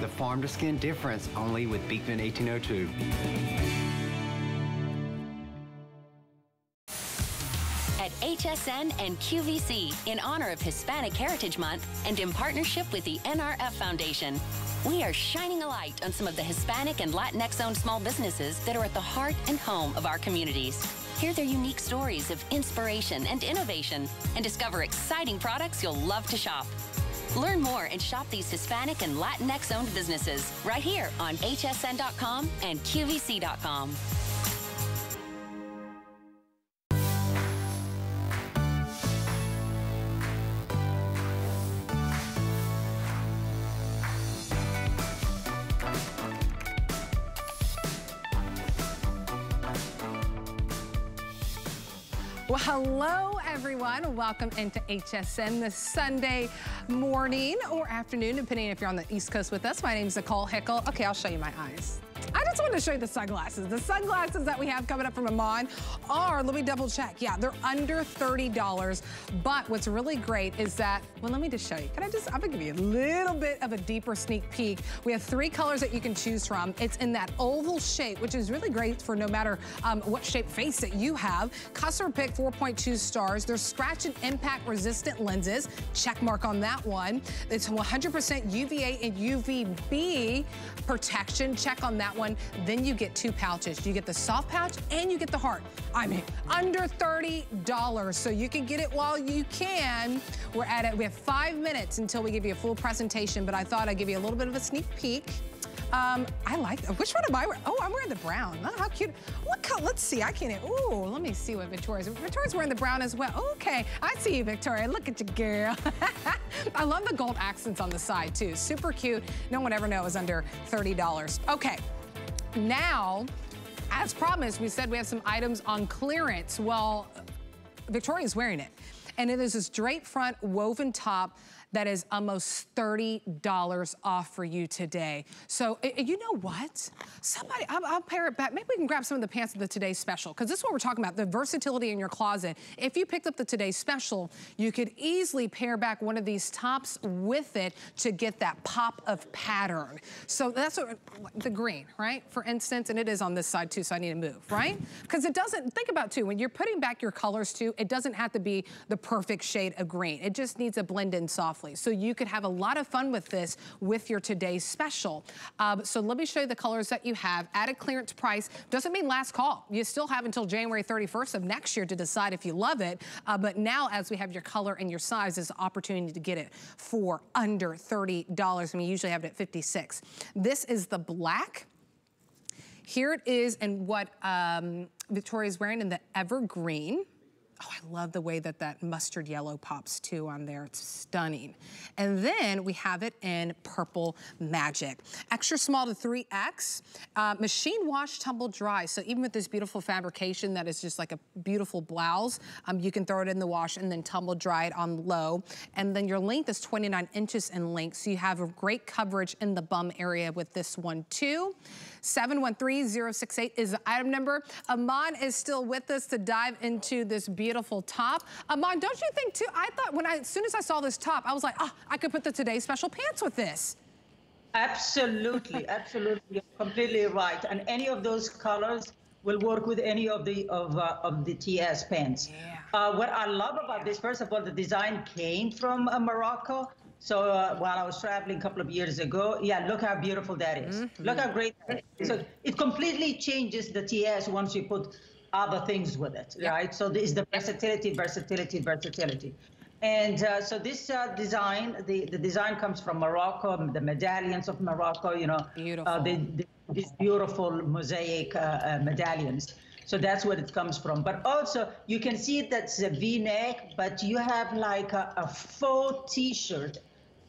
The farm to skin difference, only with Beekman eighteen oh two. H S N and Q V C, in honor of Hispanic Heritage Month and in partnership with the N R F Foundation. We are shining a light on some of the Hispanic and Latinx-owned small businesses that are at the heart and home of our communities. Hear their unique stories of inspiration and innovation, and discover exciting products you'll love to shop. Learn more and shop these Hispanic and Latinx-owned businesses right here on H S N dot com and Q V C dot com. Hello, everyone. Welcome into H S N this Sunday morning or afternoon, depending if you're on the East Coast with us. My name is Nicole Hickl. Okay, I'll show you my eyes. I just wanted to show you the sunglasses. The sunglasses that we have coming up from Iman are, let me double check. Yeah, they're under thirty dollars. But what's really great is that, well, let me just show you. Can I just, I'm gonna give you a little bit of a deeper sneak peek. We have three colors that you can choose from. It's in that oval shape, which is really great for no matter um, what shape face that you have. Customer pick four point two stars. They're scratch and impact resistant lenses. Check mark on that one. It's one hundred percent U V A and U V B protection. Check on that. That one, then you get two pouches. You get the soft pouch and you get the heart. I mean, under thirty dollars. So you can get it while you can. We're at it. We have five minutes until we give you a full presentation, but I thought I'd give you a little bit of a sneak peek. Um, I like, which one am I wearing? Oh, I'm wearing the brown. Oh, how cute. What color? Let's see. I can't, ooh, let me see what Victoria's. Victoria's wearing the brown as well. Okay. I see you, Victoria. Look at you, girl. I love the gold accents on the side, too. Super cute. No one ever knows under thirty dollars. Okay. Now, as promised, we said we have some items on clearance. Well, Victoria's wearing it. And it is this drape front woven top that is almost thirty dollars off for you today. So it, it, you know what? Somebody, I'll, I'll pair it back. Maybe we can grab some of the pants of the Today Special, because this is what we're talking about, the versatility in your closet. If you picked up the Today Special, you could easily pair back one of these tops with it to get that pop of pattern. So that's what, the green, right? For instance, and it is on this side too, so I need to move, right? Because it doesn't, think about too, when you're putting back your colors too, it doesn't have to be the perfect shade of green. It just needs a blend in soft. So you could have a lot of fun with this with your Today's Special. Um, so let me show you the colors that you have at a clearance price. Doesn't mean last call. You still have until January thirty-first of next year to decide if you love it. Uh, but now as we have your color and your size, there's an opportunity to get it for under thirty dollars. I mean, you usually have it at fifty-six dollars. This is the black. Here it is in what um, Victoria's wearing in the evergreen. Oh, I love the way that that mustard yellow pops too on there. It's stunning. And then we have it in Purple Magic. Extra small to three X. Uh, machine wash, tumble dry. So even with this beautiful fabrication that is just like a beautiful blouse, um, you can throw it in the wash and then tumble dry it on low. And then your length is twenty-nine inches in length. So you have a great coverage in the bum area with this one too. seven one three zero six eight is the item number. Iman is still with us to dive into this beautiful top. Iman, don't you think too, I thought when I, as soon as I saw this top, I was like, oh, I could put the Today Special pants with this. Absolutely, absolutely, you're completely right. And any of those colors will work with any of the of, uh, of the T S pants. Yeah. Uh, what I love about this, first of all, the design came from uh, Morocco. So uh, while I was traveling a couple of years ago, yeah, look how beautiful that is. Mm-hmm. Look how great that is. So it completely changes the T S once you put other things with it, yeah. right? So this is the versatility, versatility, versatility. And uh, so this uh, design, the, the design comes from Morocco, the medallions of Morocco, you know. Beautiful. Uh, the, the, these beautiful mosaic uh, uh, medallions. So that's where it comes from. But also, you can see that's a V-neck, but you have like a, a faux T-shirt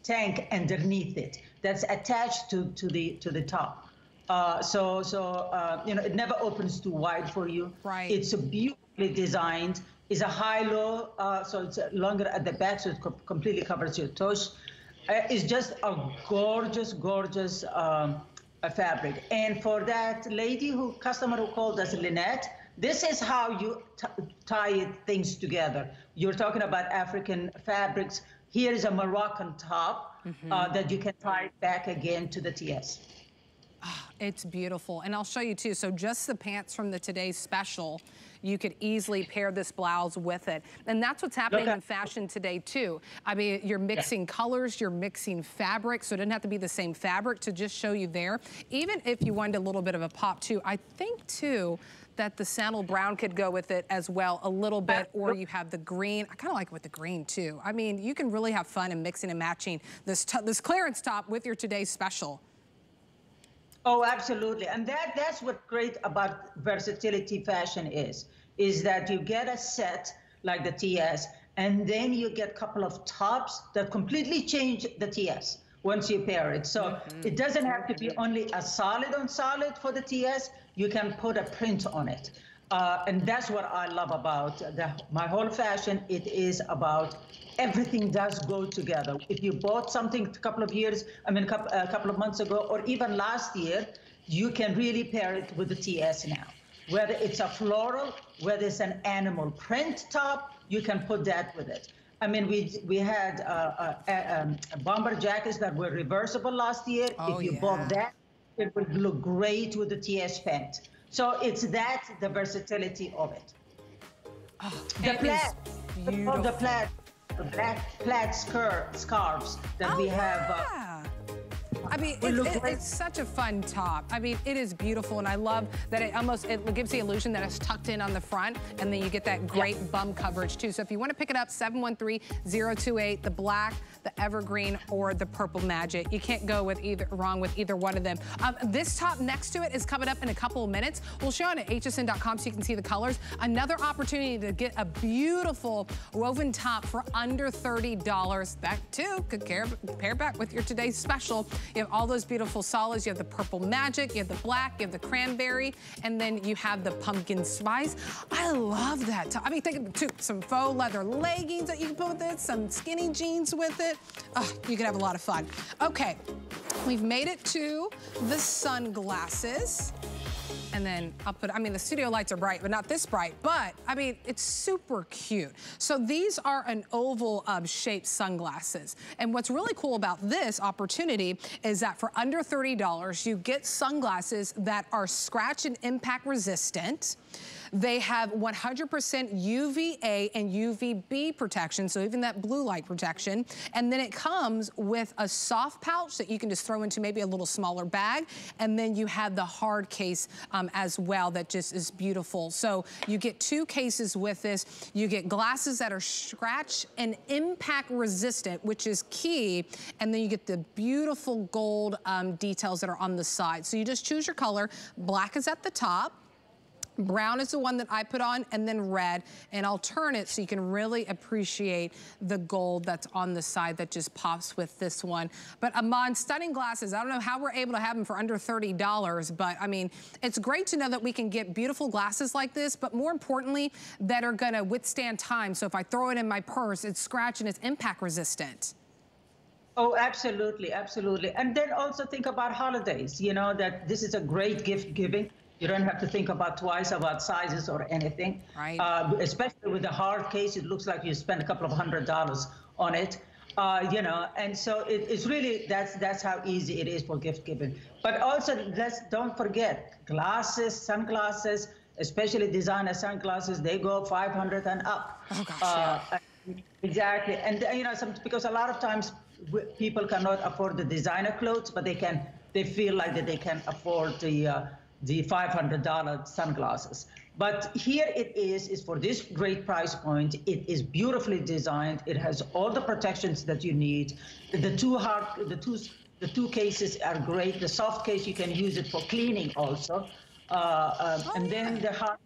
tank underneath it that's attached to to the to the top. Uh, so so uh, you know, it never opens too wide for you. Right. It's beautifully designed. It's a high-low, uh, so it's longer at the back, so it co completely covers your toes. Uh, it's just a gorgeous, gorgeous um, a fabric. And for that lady who customer who called us, Lynette, this is how you t tie things together. You're talking about African fabrics. Here is a Moroccan top mm-hmm. uh, that you can tie back again to the T S. Oh, it's beautiful. And I'll show you too. So just the pants from the Today's Special, you could easily pair this blouse with it. And that's what's happening okay. in fashion today too. I mean, you're mixing yeah. colors, you're mixing fabrics, so it doesn't have to be the same fabric to just show you there. Even if you wanted a little bit of a pop too, I think too, that the sandal brown could go with it as well a little bit, or you have the green. I kind of like it with the green too. I mean, you can really have fun in mixing and matching this, this clearance top with your Today's Special. Oh, absolutely. And that, that's what's great about versatility fashion is, is that you get a set like the T S, and then you get a couple of tops that completely change the T S once you pair it. So mm-hmm. it doesn't have to be only a solid on solid for the T S. You can put a print on it. Uh, and that's what I love about the, my whole fashion. It is about everything does go together. If you bought something a couple of years, I mean, a couple, a couple of months ago, or even last year, you can really pair it with the T S now. Whether it's a floral, whether it's an animal print top, you can put that with it. I mean, we we had uh, uh, um, bomber jackets that were reversible last year. Oh, if you yeah. bought that, it would look great with the T S pant. So it's that, the versatility of it. Oh, the plaid, oh, the plaid, the black plaid skirt, scarves that oh, we have. Yeah. Uh, I mean, it, it, it's such a fun top. I mean, it is beautiful, and I love that it almost, it gives the illusion that it's tucked in on the front, and then you get that great yes. bum coverage too. So if you want to pick it up, seven one three zero two eight, the black, the evergreen, or the purple magic. You can't go with either wrong with either one of them. Um, this top next to it is coming up in a couple of minutes. We'll show it at H S N dot com so you can see the colors. Another opportunity to get a beautiful woven top for under thirty dollars. That too could pair, pair back with your Today's Special. You have all those beautiful solids. You have the purple magic, you have the black, you have the cranberry, and then you have the pumpkin spice. I love that top. I mean, think of too, some faux leather leggings that you can put with it, some skinny jeans with it. Oh, you could have a lot of fun. Okay, we've made it to the sunglasses. And then I'll put, I mean, the studio lights are bright, but not this bright. But, I mean, it's super cute. So these are an oval um, shaped sunglasses. And what's really cool about this opportunity is that for under thirty dollars, you get sunglasses that are scratch and impact resistant. They have one hundred percent U V A and U V B protection, so even that blue light protection. And then it comes with a soft pouch that you can just throw into maybe a little smaller bag. And then you have the hard case um, as well that just is beautiful. So you get two cases with this. You get glasses that are scratch and impact resistant, which is key. And then you get the beautiful gold um, details that are on the side. So you just choose your color. Black is at the top. Brown is the one that I put on, and then red, and I'll turn it so you can really appreciate the gold that's on the side that just pops with this one. But Iman, stunning glasses. I don't know how we're able to have them for under thirty dollars, but I mean, it's great to know that we can get beautiful glasses like this, but more importantly, that are gonna withstand time. So if I throw it in my purse, it's scratch and it's impact resistant. Oh, absolutely, absolutely. And then also think about holidays, you know, that this is a great gift giving. You don't have to think about twice about sizes or anything. Right. Uh, especially with the hard case, it looks like you spend a couple of hundred dollars on it, uh, you know. And so it, it's really, that's that's how easy it is for gift giving. But also, let's don't forget glasses, sunglasses, especially designer sunglasses. They go five hundred and up. Oh gosh. Uh, yeah. and, exactly, and you know, some, because a lot of times people cannot afford the designer clothes, but they can. They feel like that they can afford the. Uh, the five hundred dollar sunglasses. But here it is, is for this great price point. It is beautifully designed. It has all the protections that you need. The two hard, the two, the two cases are great. The soft case, you can use it for cleaning also. Uh, um, oh, and yeah. then the hard,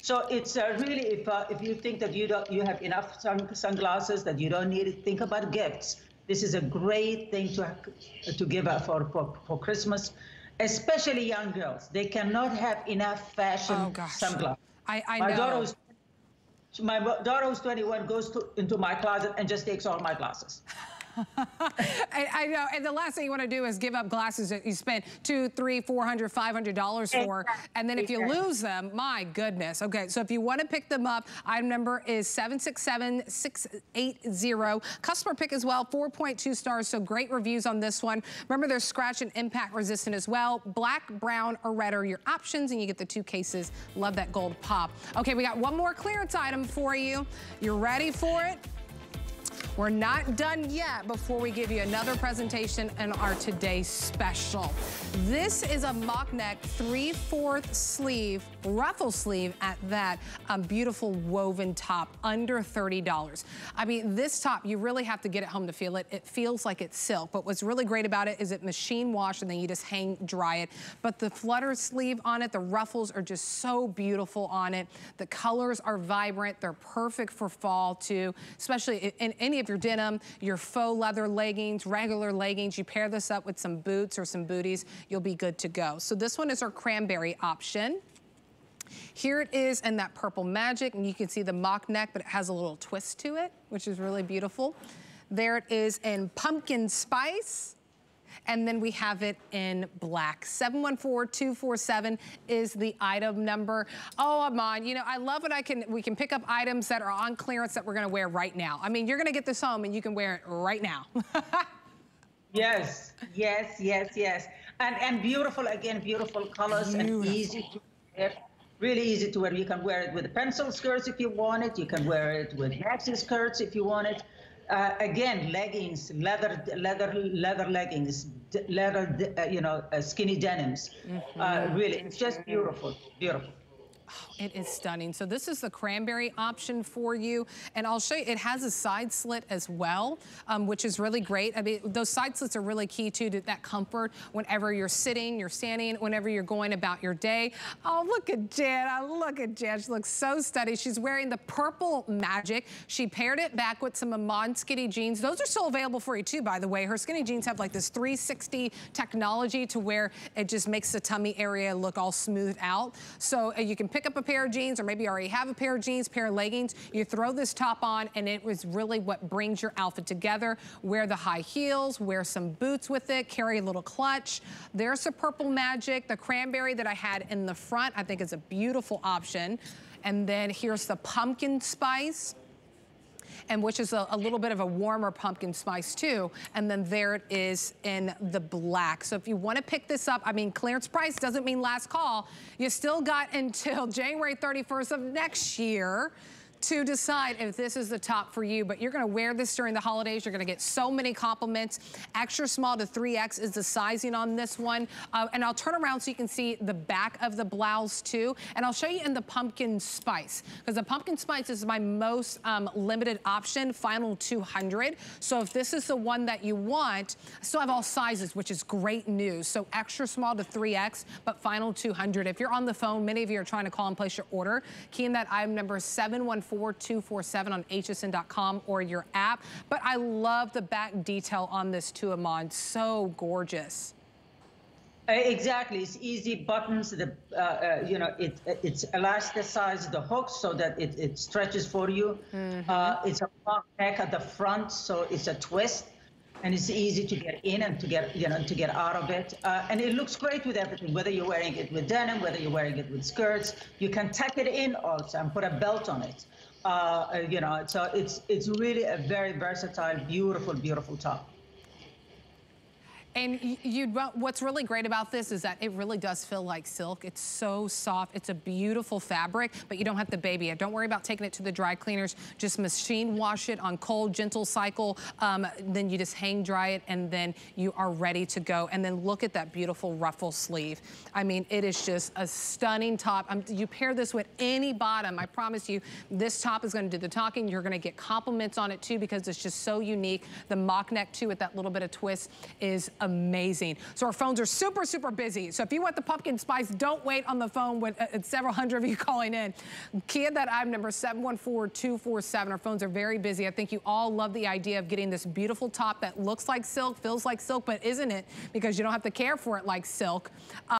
so it's uh, really, if, uh, if you think that you don't, you have enough sun, sunglasses that you don't need it, think about gifts. This is a great thing to, to give up for, for, for Christmas. Especially young girls, they cannot have enough fashion oh, gosh. sunglasses. I, I my know. Daughter was, my daughter who's twenty-one goes to, into my closet and just takes all my glasses. I, I know, and the last thing you want to do is give up glasses that you spent two, three, four hundred, five hundred dollars for, exactly. and then if you lose them, my goodness. Okay, so if you want to pick them up, item number is seven six seven six eight zero. Customer pick as well, four point two stars. So great reviews on this one. Remember, they're scratch and impact resistant as well. Black, brown, or red are your options, and you get the two cases. Love that gold pop. Okay, we got one more clearance item for you. You ready for it? We're not done yet before we give you another presentation in our Today Special. This is a mock neck, three-fourth sleeve, ruffle sleeve at that, um, beautiful woven top, under thirty dollars. I mean, this top, you really have to get it home to feel it. It feels like it's silk, but what's really great about it is it machine wash and then you just hang dry it. But the flutter sleeve on it, the ruffles are just so beautiful on it. The colors are vibrant. They're perfect for fall too, especially in any of your denim, your faux leather leggings, regular leggings. You pair this up with some boots or some booties, you'll be good to go. So this one is our cranberry option. Here it is in that purple magic, and you can see the mock neck, but it has a little twist to it, which is really beautiful. There it is in pumpkin spice. And then we have it in black. seven one four two four seven is the item number. Oh, Iman, you know, I love when I can, we can pick up items that are on clearance that we're gonna wear right now. I mean, you're gonna get this home and you can wear it right now. Yes, yes, yes, yes. And, and beautiful, again, beautiful colors beautiful. and easy to wear. Really easy to wear. You can wear it with pencil skirts if you want it. You can wear it with maxi skirts if you want it. Uh, again, leggings, leather, leather, leather leggings, leather, uh, you know, uh, skinny denims. Mm-hmm. uh, really, it's just beautiful, beautiful. Oh, it is stunning. So this is the cranberry option for you. And I'll show you, it has a side slit as well, um, which is really great. I mean, those side slits are really key too, to that comfort whenever you're sitting, you're standing, whenever you're going about your day. Oh, look at Jan. Oh, look at Jan. She looks so stunning. She's wearing the purple magic. She paired it back with some Iman skinny jeans. Those are still available for you too, by the way. Her skinny jeans have like this three sixty technology to where it just makes the tummy area look all smoothed out. So uh, you can pick up a pair of jeans, or maybe you already have a pair of jeans, pair of leggings, you throw this top on, and it was really what brings your outfit together. Wear the high heels, wear some boots with it, carry a little clutch. There's the purple magic, the cranberry that I had in the front, I think is a beautiful option. And then here's the pumpkin spice, and which is a, a little bit of a warmer pumpkin spice too. And then there it is in the black. So if you wanna pick this up, I mean, clearance price doesn't mean last call. You still got until January thirty-first of next year to decide if this is the top for you, but you're gonna wear this during the holidays. You're gonna get so many compliments. Extra small to three X is the sizing on this one. Uh, and I'll turn around so you can see the back of the blouse too. And I'll show you in the pumpkin spice, because the pumpkin spice is my most um, limited option, final two hundred. So if this is the one that you want, I still have all sizes, which is great news. So extra small to three X, but final two hundred. If you're on the phone, many of you are trying to call and place your order. Key in that item number seven one four two four seven on H S N dot com or your app. But I love the back detail on this too, Iman. So gorgeous. Exactly, it's easy buttons. The uh, uh, you know it it's elasticized the hook so that it, it stretches for you. Mm-hmm. uh, it's a long neck at the front, so it's a twist, and it's easy to get in and to get you know to get out of it. Uh, and it looks great with everything. Whether you're wearing it with denim, whether you're wearing it with skirts, you can tuck it in also and put a belt on it. Uh, you know, so it's it's really a very versatile, beautiful, beautiful top. And you, what's really great about this is that it really does feel like silk. It's so soft. It's a beautiful fabric, but you don't have to baby it. Don't worry about taking it to the dry cleaners. Just machine wash it on cold, gentle cycle. Um, then you just hang dry it, and then you are ready to go. And then look at that beautiful ruffle sleeve. I mean, it is just a stunning top. Um, you pair this with any bottom. I promise you, this top is going to do the talking. You're going to get compliments on it, too, because it's just so unique. The mock neck, too, with that little bit of twist is amazing. So our phones are super, super busy. So if you want the pumpkin spice, don't wait on the phone with uh, several hundred of you calling in. Key in that item number seven one four two four seven. Our phones are very busy. I think you all love the idea of getting this beautiful top that looks like silk, feels like silk, but isn't it? Because you don't have to care for it like silk. Um,